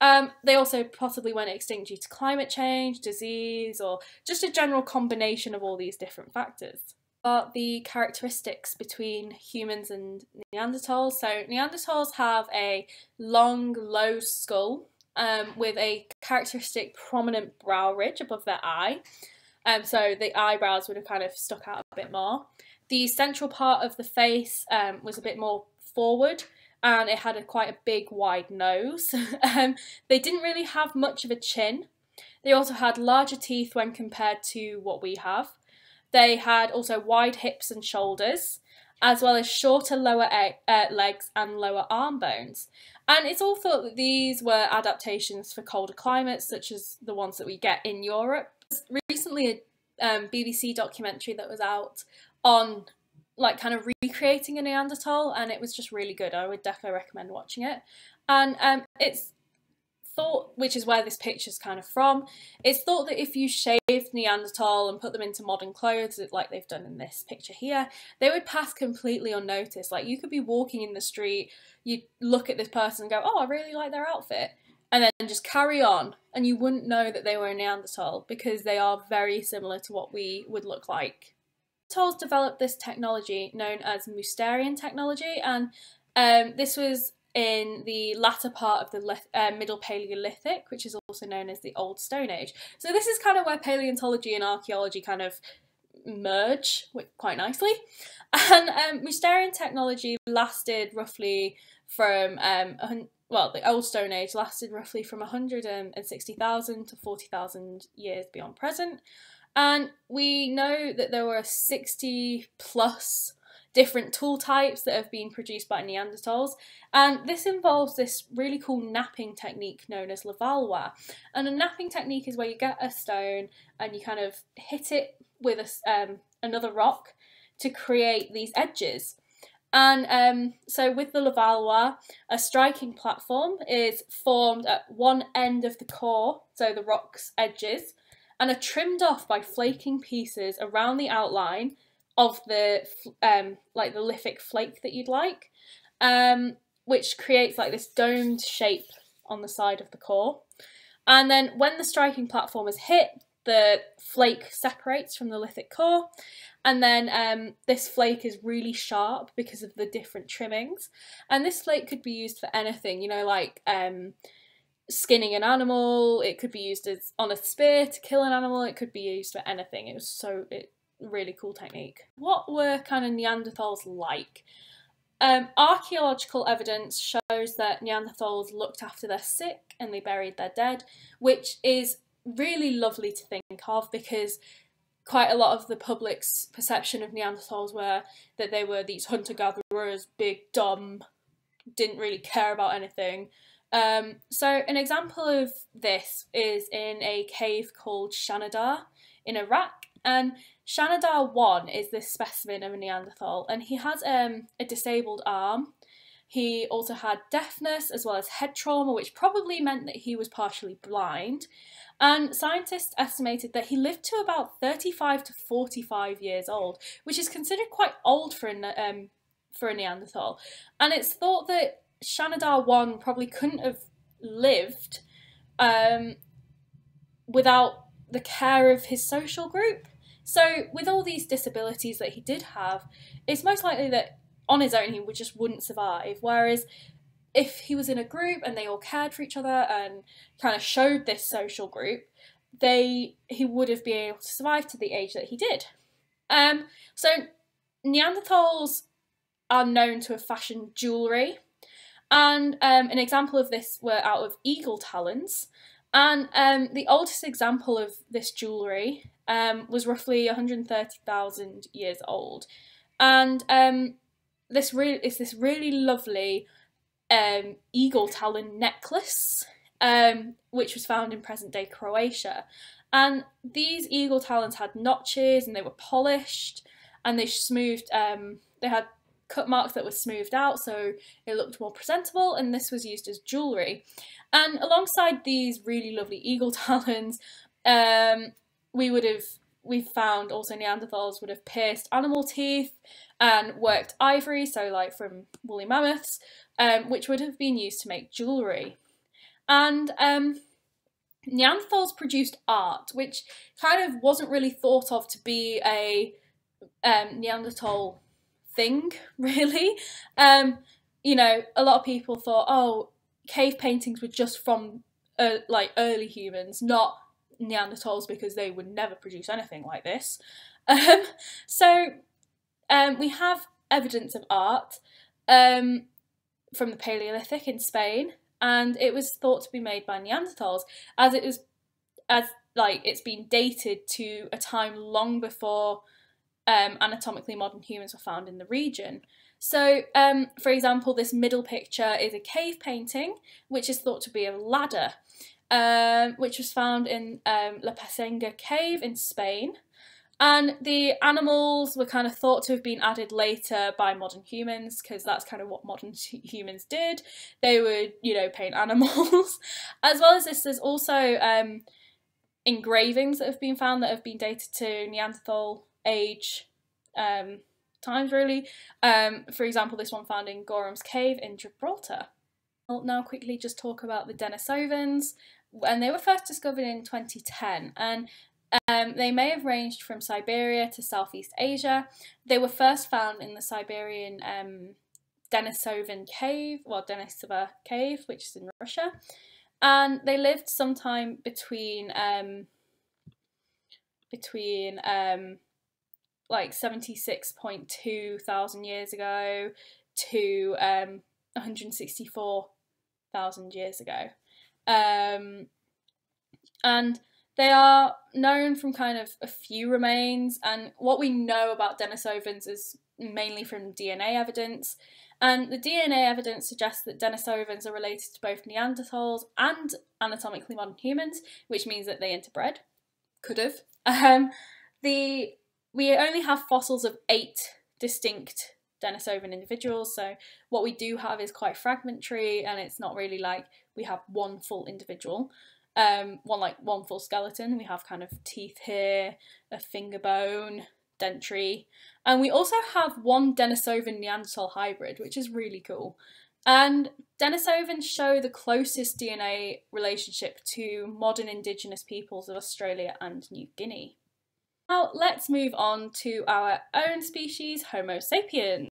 They also possibly went extinct due to climate change, disease, or just a general combination of all these different factors. Are the characteristics between humans and Neanderthals? So Neanderthals have a long, low skull, with a characteristic prominent brow ridge above their eye, so the eyebrows would have kind of stuck out a bit more. The central part of the face was a bit more forward, and it had quite a big wide nose. They didn't really have much of a chin. They also had larger teeth when compared to what we have. They had also wide hips and shoulders, as well as shorter lower legs and lower arm bones. And it's all thought that these were adaptations for colder climates, such as the ones that we get in Europe. Recently, a BBC documentary that was out on like kind of recreating a Neanderthal, and it was just really good. I would definitely recommend watching it. And it's thought, which is where this picture's kind of from, it's thought that if you shaved Neanderthal and put them into modern clothes, like they've done in this picture here, they would pass completely unnoticed. Like, you could be walking in the street, you'd look at this person and go, oh, I really like their outfit, and then just carry on, and you wouldn't know that they were a Neanderthal because they are very similar to what we would look like. Neanderthals developed this technology known as Mousterian technology, and this was in the latter part of the Middle Paleolithic, which is also known as the Old Stone Age. So this is kind of where paleontology and archaeology kind of merge quite nicely. And Mousterian technology lasted roughly from, well, the Old Stone Age lasted roughly from 160,000 to 40,000 years beyond present. And we know that there were 60 plus different tool types that have been produced by Neanderthals, and this involves this really cool napping technique known as levallois. And a napping technique is where you get a stone and you kind of hit it with a, another rock to create these edges. And so with the levallois, a striking platform is formed at one end of the core, so the rock's edges, and are trimmed off by flaking pieces around the outline of the like the lithic flake that you'd like, which creates like this domed shape on the side of the core. And then when the striking platform is hit, the flake separates from the lithic core, and then this flake is really sharp because of the different trimmings. And this flake could be used for anything, you know, like skinning an animal. It could be used as on a spear to kill an animal. It could be used for anything. It was so really cool technique. What were kind of Neanderthals like? Archaeological evidence shows that Neanderthals looked after their sick and they buried their dead, which is really lovely to think of because quite a lot of the public's perception of Neanderthals were that they were these hunter-gatherers, big, dumb, didn't really care about anything. So an example of this is in a cave called Shanidar in Iraq, and Shanidar 1 is this specimen of a Neanderthal, and he has a disabled arm. He also had deafness as well as head trauma, which probably meant that he was partially blind. And scientists estimated that he lived to about 35 to 45 years old, which is considered quite old for a Neanderthal. And it's thought that Shanidar 1 probably couldn't have lived without the care of his social group. So with all these disabilities that he did have, it's most likely that on his own he would just wouldn't survive, whereas if he was in a group and they all cared for each other and kind of showed this social group, he would have been able to survive to the age that he did. So Neanderthals are known to have fashioned jewellery, and an example of this were out of eagle talons, and the oldest example of this jewellery was roughly 130,000 years old, and this really lovely eagle talon necklace, which was found in present-day Croatia. And these eagle talons had notches, and they were polished, and they smoothed. They had cut marks that were smoothed out, so it looked more presentable. And this was used as jewellery. And alongside these really lovely eagle talons, we found also Neanderthals would have pierced animal teeth and worked ivory, so like from woolly mammoths, which would have been used to make jewellery. And Neanderthals produced art, which kind of wasn't really thought of to be a Neanderthal thing, really. You know, a lot of people thought, oh, cave paintings were just from like early humans, not Neanderthals, because they would never produce anything like this. So we have evidence of art from the Paleolithic in Spain, and it was thought to be made by Neanderthals, as it was, as like it's been dated to a time long before anatomically modern humans were found in the region. So, for example, this middle picture is a cave painting, which is thought to be a ladder, which was found in La Pasenga cave in Spain, and the animals were kind of thought to have been added later by modern humans, because that's kind of what modern humans did. They would, you know, paint animals. As well as this, there's also engravings that have been found that have been dated to Neanderthal age times, really. For example, this one found in Gorham's cave in Gibraltar. I'll now quickly just talk about the Denisovans. And they were first discovered in 2010, and they may have ranged from Siberia to Southeast Asia. They were first found in the Siberian Denisovan cave, well, Denisova cave, which is in Russia, and they lived sometime between like 76.2 thousand years ago to 164,000 years ago. And they are known from kind of a few remains, and what we know about Denisovans is mainly from DNA evidence, and the DNA evidence suggests that Denisovans are related to both Neanderthals and anatomically modern humans, which means that they interbred. Could have. We only have fossils of 8 distinct Denisovan individuals, so what we do have is quite fragmentary, and it's not really like we have one full individual, one full skeleton. We have kind of teeth here, a finger bone, dentary, and we also have one Denisovan Neanderthal hybrid, which is really cool. And Denisovans show the closest DNA relationship to modern indigenous peoples of Australia and New Guinea. Now let's move on to our own species, Homo sapiens.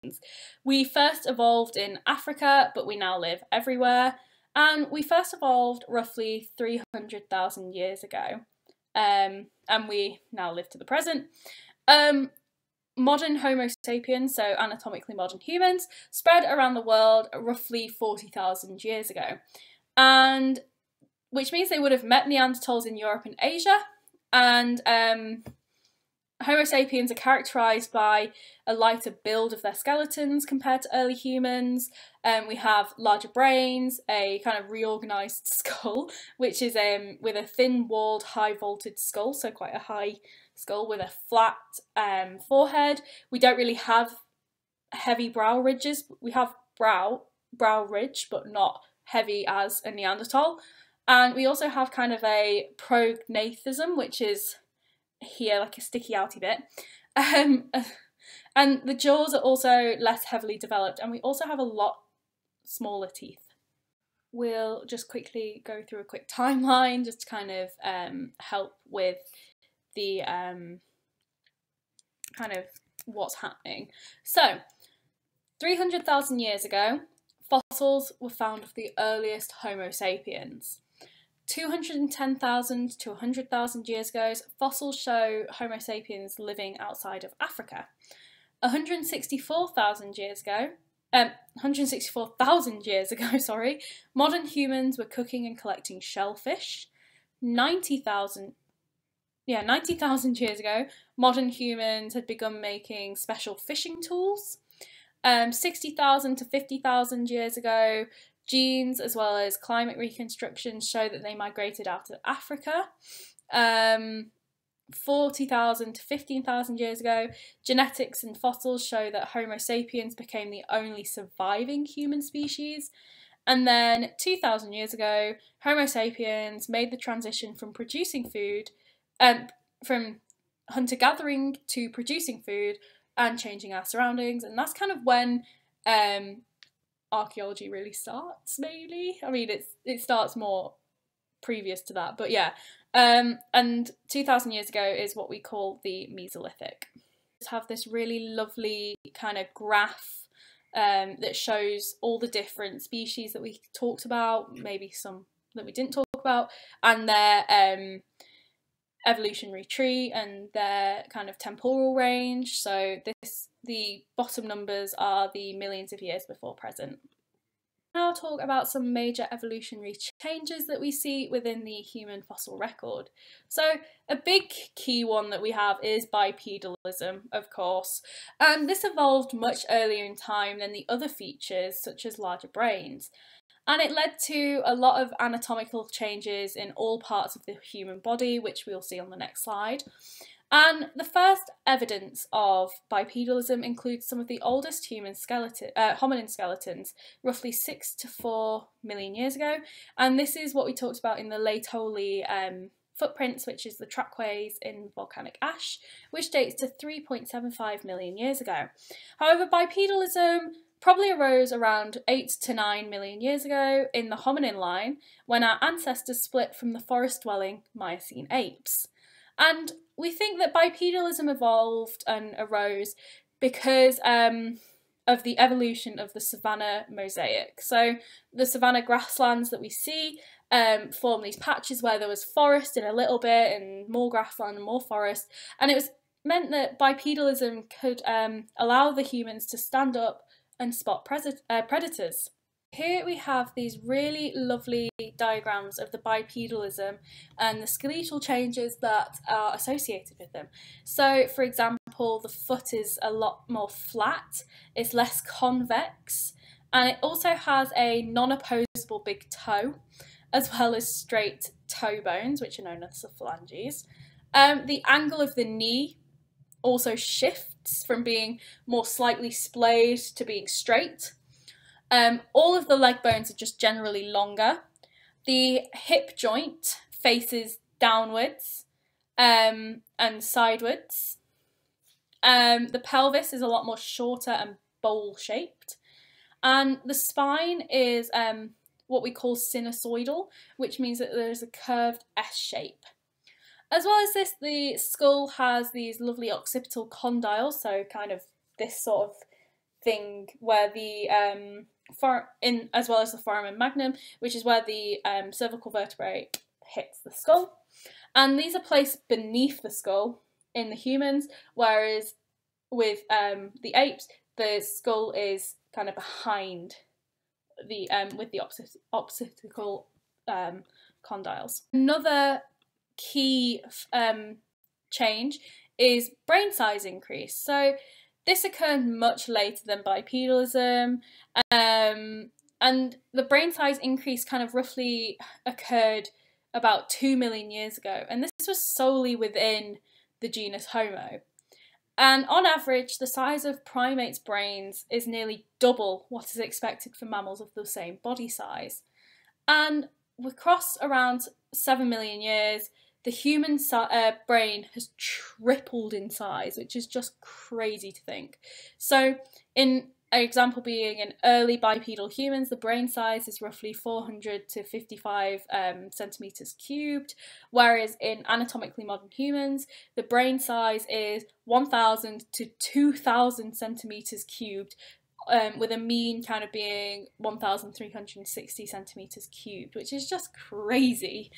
We first evolved in Africa, but we now live everywhere, and we first evolved roughly 300,000 years ago, and we now live to the present. Modern Homo sapiens, so anatomically modern humans, spread around the world roughly 40,000 years ago, and which means they would have met Neanderthals in Europe and Asia. And Homo sapiens are characterised by a lighter build of their skeletons compared to early humans. We have larger brains, a kind of reorganised skull, which is with a thin-walled, high-vaulted skull, so quite a high skull with a flat forehead. We don't really have heavy brow ridges. We have brow ridge, but not heavy as a Neanderthal. And we also have kind of a prognathism, which is here like a sticky outy bit, and the jaws are also less heavily developed, and we also have a lot smaller teeth. We'll just quickly go through a quick timeline just to kind of help with the kind of what's happening. So 300,000 years ago, fossils were found of the earliest Homo sapiens. 210,000 to 100,000 years ago, fossils show Homo sapiens living outside of Africa. 164,000 years ago, modern humans were cooking and collecting shellfish. 90,000 years ago, modern humans had begun making special fishing tools. 60,000 to 50,000 years ago, genes as well as climate reconstruction show that they migrated out of Africa. 40,000 to 15,000 years ago, genetics and fossils show that Homo sapiens became the only surviving human species. And then 2,000 years ago, Homo sapiens made the transition from producing food, from hunter-gathering to producing food and changing our surroundings. And that's kind of when archaeology really starts, maybe. I mean, it starts more previous to that, but yeah. And 2,000 years ago is what we call the Mesolithic. Just have this really lovely kind of graph that shows all the different species that we talked about, maybe some that we didn't talk about, and their evolutionary tree and their kind of temporal range. So the bottom numbers are the millions of years before present. Now talk about some major evolutionary changes that we see within the human fossil record. So a big key one that we have is bipedalism, of course, and this evolved much earlier in time than the other features such as larger brains, and it led to a lot of anatomical changes in all parts of the human body, which we'll see on the next slide. And the first evidence of bipedalism includes some of the oldest human hominin skeletons, roughly 6 to 4 million years ago. And this is what we talked about in the Laetoli footprints, which is the trackways in volcanic ash, which dates to 3.75 million years ago. However, bipedalism probably arose around 8 to 9 million years ago in the hominin line, when our ancestors split from the forest-dwelling Miocene apes. And we think that bipedalism evolved and arose because of the evolution of the savanna mosaic. So the savanna grasslands that we see form these patches where there was forest in a little bit and more grassland and more forest. And it was meant that bipedalism could allow the humans to stand up and spot predators. Here we have these really lovely diagrams of the bipedalism and the skeletal changes that are associated with them. So, for example, the foot is a lot more flat, it's less convex, and it also has a non-opposable big toe, as well as straight toe bones, which are known as the phalanges. The angle of the knee also shifts from being more slightly splayed to being straight. All of the leg bones are just generally longer. The hip joint faces downwards and sideways. The pelvis is a lot more shorter and bowl-shaped. And the spine is what we call sinusoidal, which means that there's a curved S shape. As well as this, the skull has these lovely occipital condyles, so kind of this sort of thing where the as well as the foramen magnum, which is where the cervical vertebrae hits the skull, and these are placed beneath the skull in the humans, whereas with the apes the skull is kind of behind the with the occipital condyles. Another key change is brain size increase. So this occurred much later than bipedalism, and the brain size increase kind of roughly occurred about 2 million years ago, and this was solely within the genus Homo. And on average, the size of primates' brains is nearly double what is expected for mammals of the same body size. And across around 7 million years, the human brain has tripled in size, which is just crazy to think. So, in an example being in early bipedal humans, the brain size is roughly 400 to 55 centimetres cubed, whereas in anatomically modern humans, the brain size is 1,000 to 2,000 centimetres cubed with a mean kind of being 1,360 centimetres cubed, which is just crazy.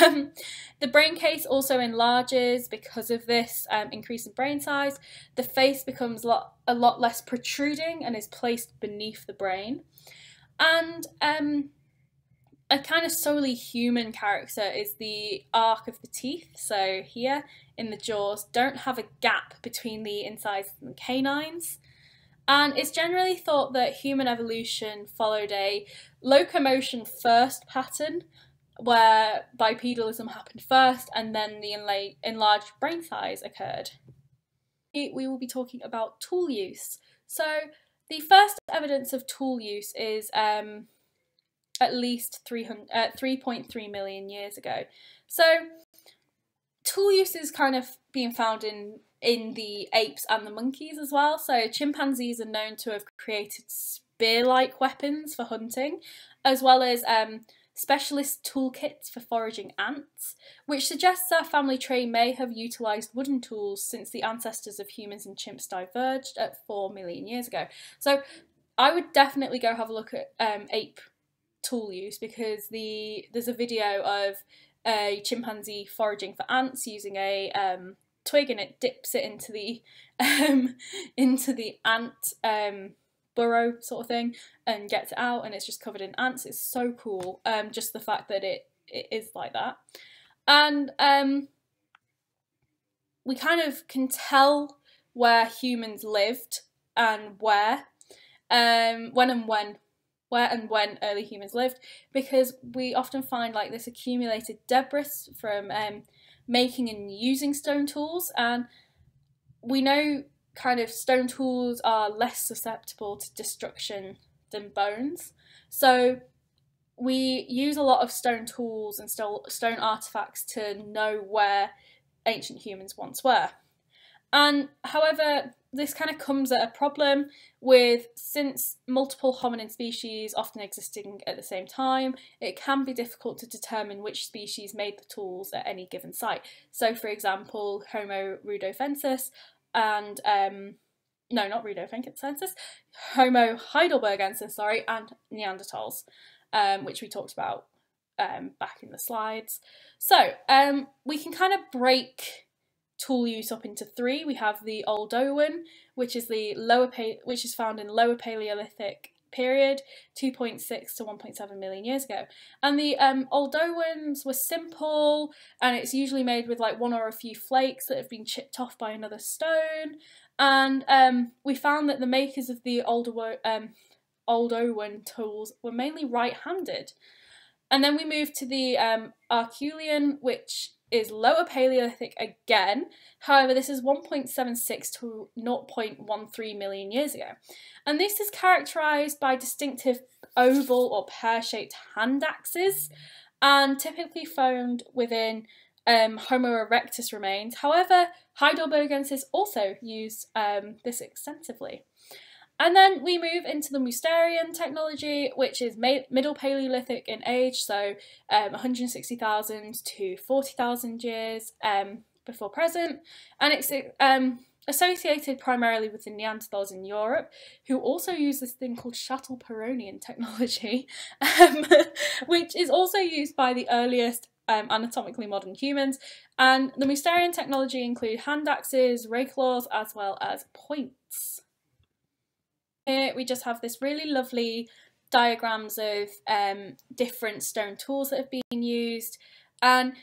The brain case also enlarges because of this increase in brain size. The face becomes a lot less protruding and is placed beneath the brain. And a kind of solely human character is the arc of the teeth. So here in the jaws, don't have a gap between the incisors and the canines. And it's generally thought that human evolution followed a locomotion first pattern, where bipedalism happened first and then the enlarged brain size occurred. We will be talking about tool use. So the first evidence of tool use is at least 3.3 million years ago. So tool use is kind of being found in the apes and the monkeys as well. So chimpanzees are known to have created spear-like weapons for hunting, as well as specialist toolkits for foraging ants, which suggests our family tree may have utilised wooden tools since the ancestors of humans and chimps diverged at 4 million years ago. So I would definitely go have a look at ape tool use, because there's a video of a chimpanzee foraging for ants using a twig, and it dips it into the ant burrow sort of thing and gets it out, and it's just covered in ants. It's so cool, just the fact that it is like that. And we kind of can tell where humans lived and where and when early humans lived, because we often find like this accumulated debris from making and using stone tools, and we know kind of stone tools are less susceptible to destruction than bones, so we use a lot of stone tools and stone artifacts to know where ancient humans once were. And however, this kind of comes at a problem with, since multiple hominin species often existing at the same time, it can be difficult to determine which species made the tools at any given site. So for example, Homo rudolfensis and, no, not rudolfensis, Homo heidelbergensis, sorry, and Neanderthals, which we talked about back in the slides. So we can kind of break tool use up into three. We have the Oldowan, which is found in lower Paleolithic period, 2.6 to 1.7 million years ago. And the Oldowans were simple, and it's usually made with like one or a few flakes that have been chipped off by another stone. And we found that the makers of the Oldowan tools were mainly right-handed. And then we move to the Arculean, which is lower Paleolithic again, however this is 1.76 to 0.13 million years ago, and this is characterised by distinctive oval or pear-shaped hand axes, and typically found within Homo erectus remains. However, Heidelbergensis also used this extensively. And then we move into the Mousterian technology, which is middle Paleolithic in age, so 160,000 to 40,000 years before present, and it's associated primarily with the Neanderthals in Europe, who also use this thing called Châtelperonian technology, which is also used by the earliest anatomically modern humans. And the Mousterian technology include hand axes, ray claws, as well as points. Here we just have this really lovely diagrams of different stone tools that have been used, and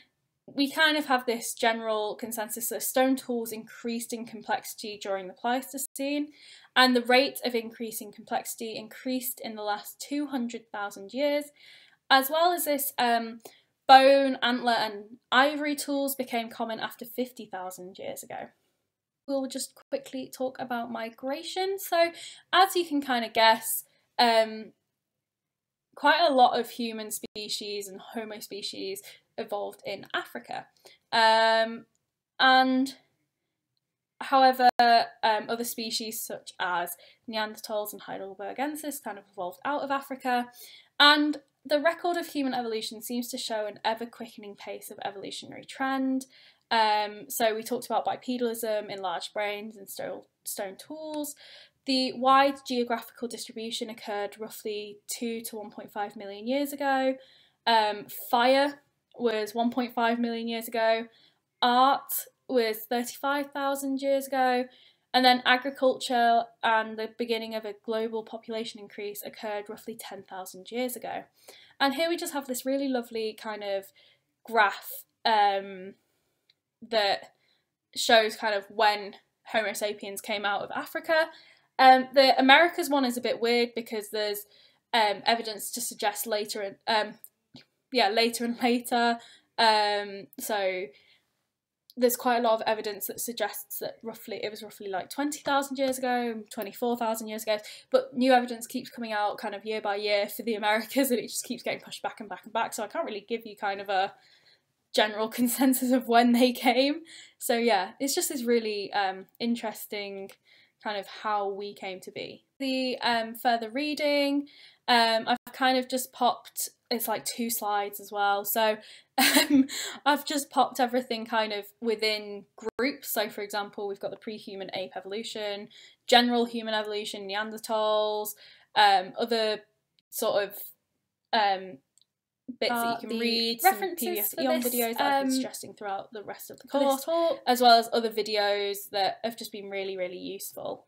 we kind of have this general consensus that stone tools increased in complexity during the Pleistocene, and the rate of increasing complexity increased in the last 200,000 years, as well as this bone, antler and ivory tools became common after 50,000 years ago. We'll just quickly talk about migration. So as you can kind of guess, quite a lot of human species and Homo species evolved in Africa, and however other species such as Neanderthals and Heidelbergensis kind of evolved out of Africa, and the record of human evolution seems to show an ever-quickening pace of evolutionary trend. So we talked about bipedalism, enlarged brains and stone tools, The wide geographical distribution occurred roughly 2 to 1.5 million years ago. Fire was 1.5 million years ago. Art was 35,000 years ago. And then agriculture and the beginning of a global population increase occurred roughly 10,000 years ago. And here we just have this really lovely kind of graph that shows kind of when Homo sapiens came out of Africa. The Americas one is a bit weird because there's evidence to suggest later and later. So there's quite a lot of evidence that suggests that it was roughly like 20,000 years ago, 24,000 years ago, but new evidence keeps coming out kind of year by year for the Americas, and it just keeps getting pushed back and back and back. So I can't really give you kind of a general consensus of when they came. So yeah, it's just this really interesting kind of how we came to be. The further reading, I've kind of just popped, it's like 2 slides as well, so I've just popped everything kind of within groups. So for example, we've got the pre-human ape evolution, general human evolution, Neanderthals, other sort of bits that you can read, some PBS Eon videos that I've been stressing throughout the rest of the course, as well as other videos that have just been really, really useful.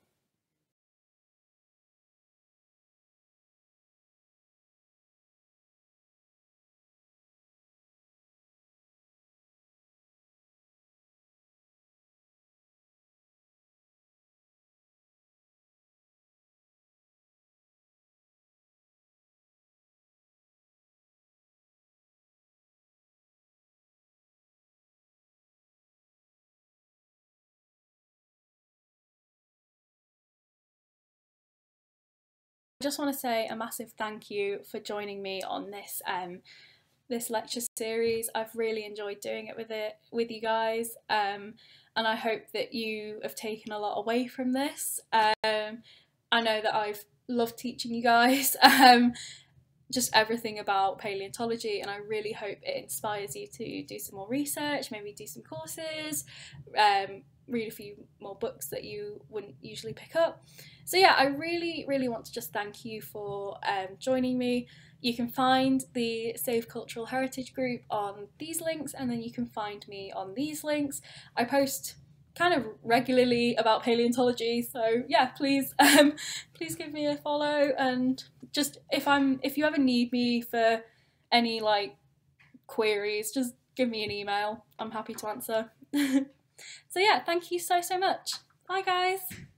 I just want to say a massive thank you for joining me on this this lecture series. I've really enjoyed doing it with you guys, and I hope that you have taken a lot away from this. I know that I've loved teaching you guys just everything about paleontology, and I really hope it inspires you to do some more research, maybe do some courses, read a few more books that you wouldn't usually pick up. So yeah, I really, really want to just thank you for joining me. You can find the Save Cultural Heritage Group on these links, and then you can find me on these links. I post kind of regularly about paleontology, so yeah, please please give me a follow, and just if you ever need me for any like queries, just give me an email. I'm happy to answer. So yeah, thank you so much. Bye guys!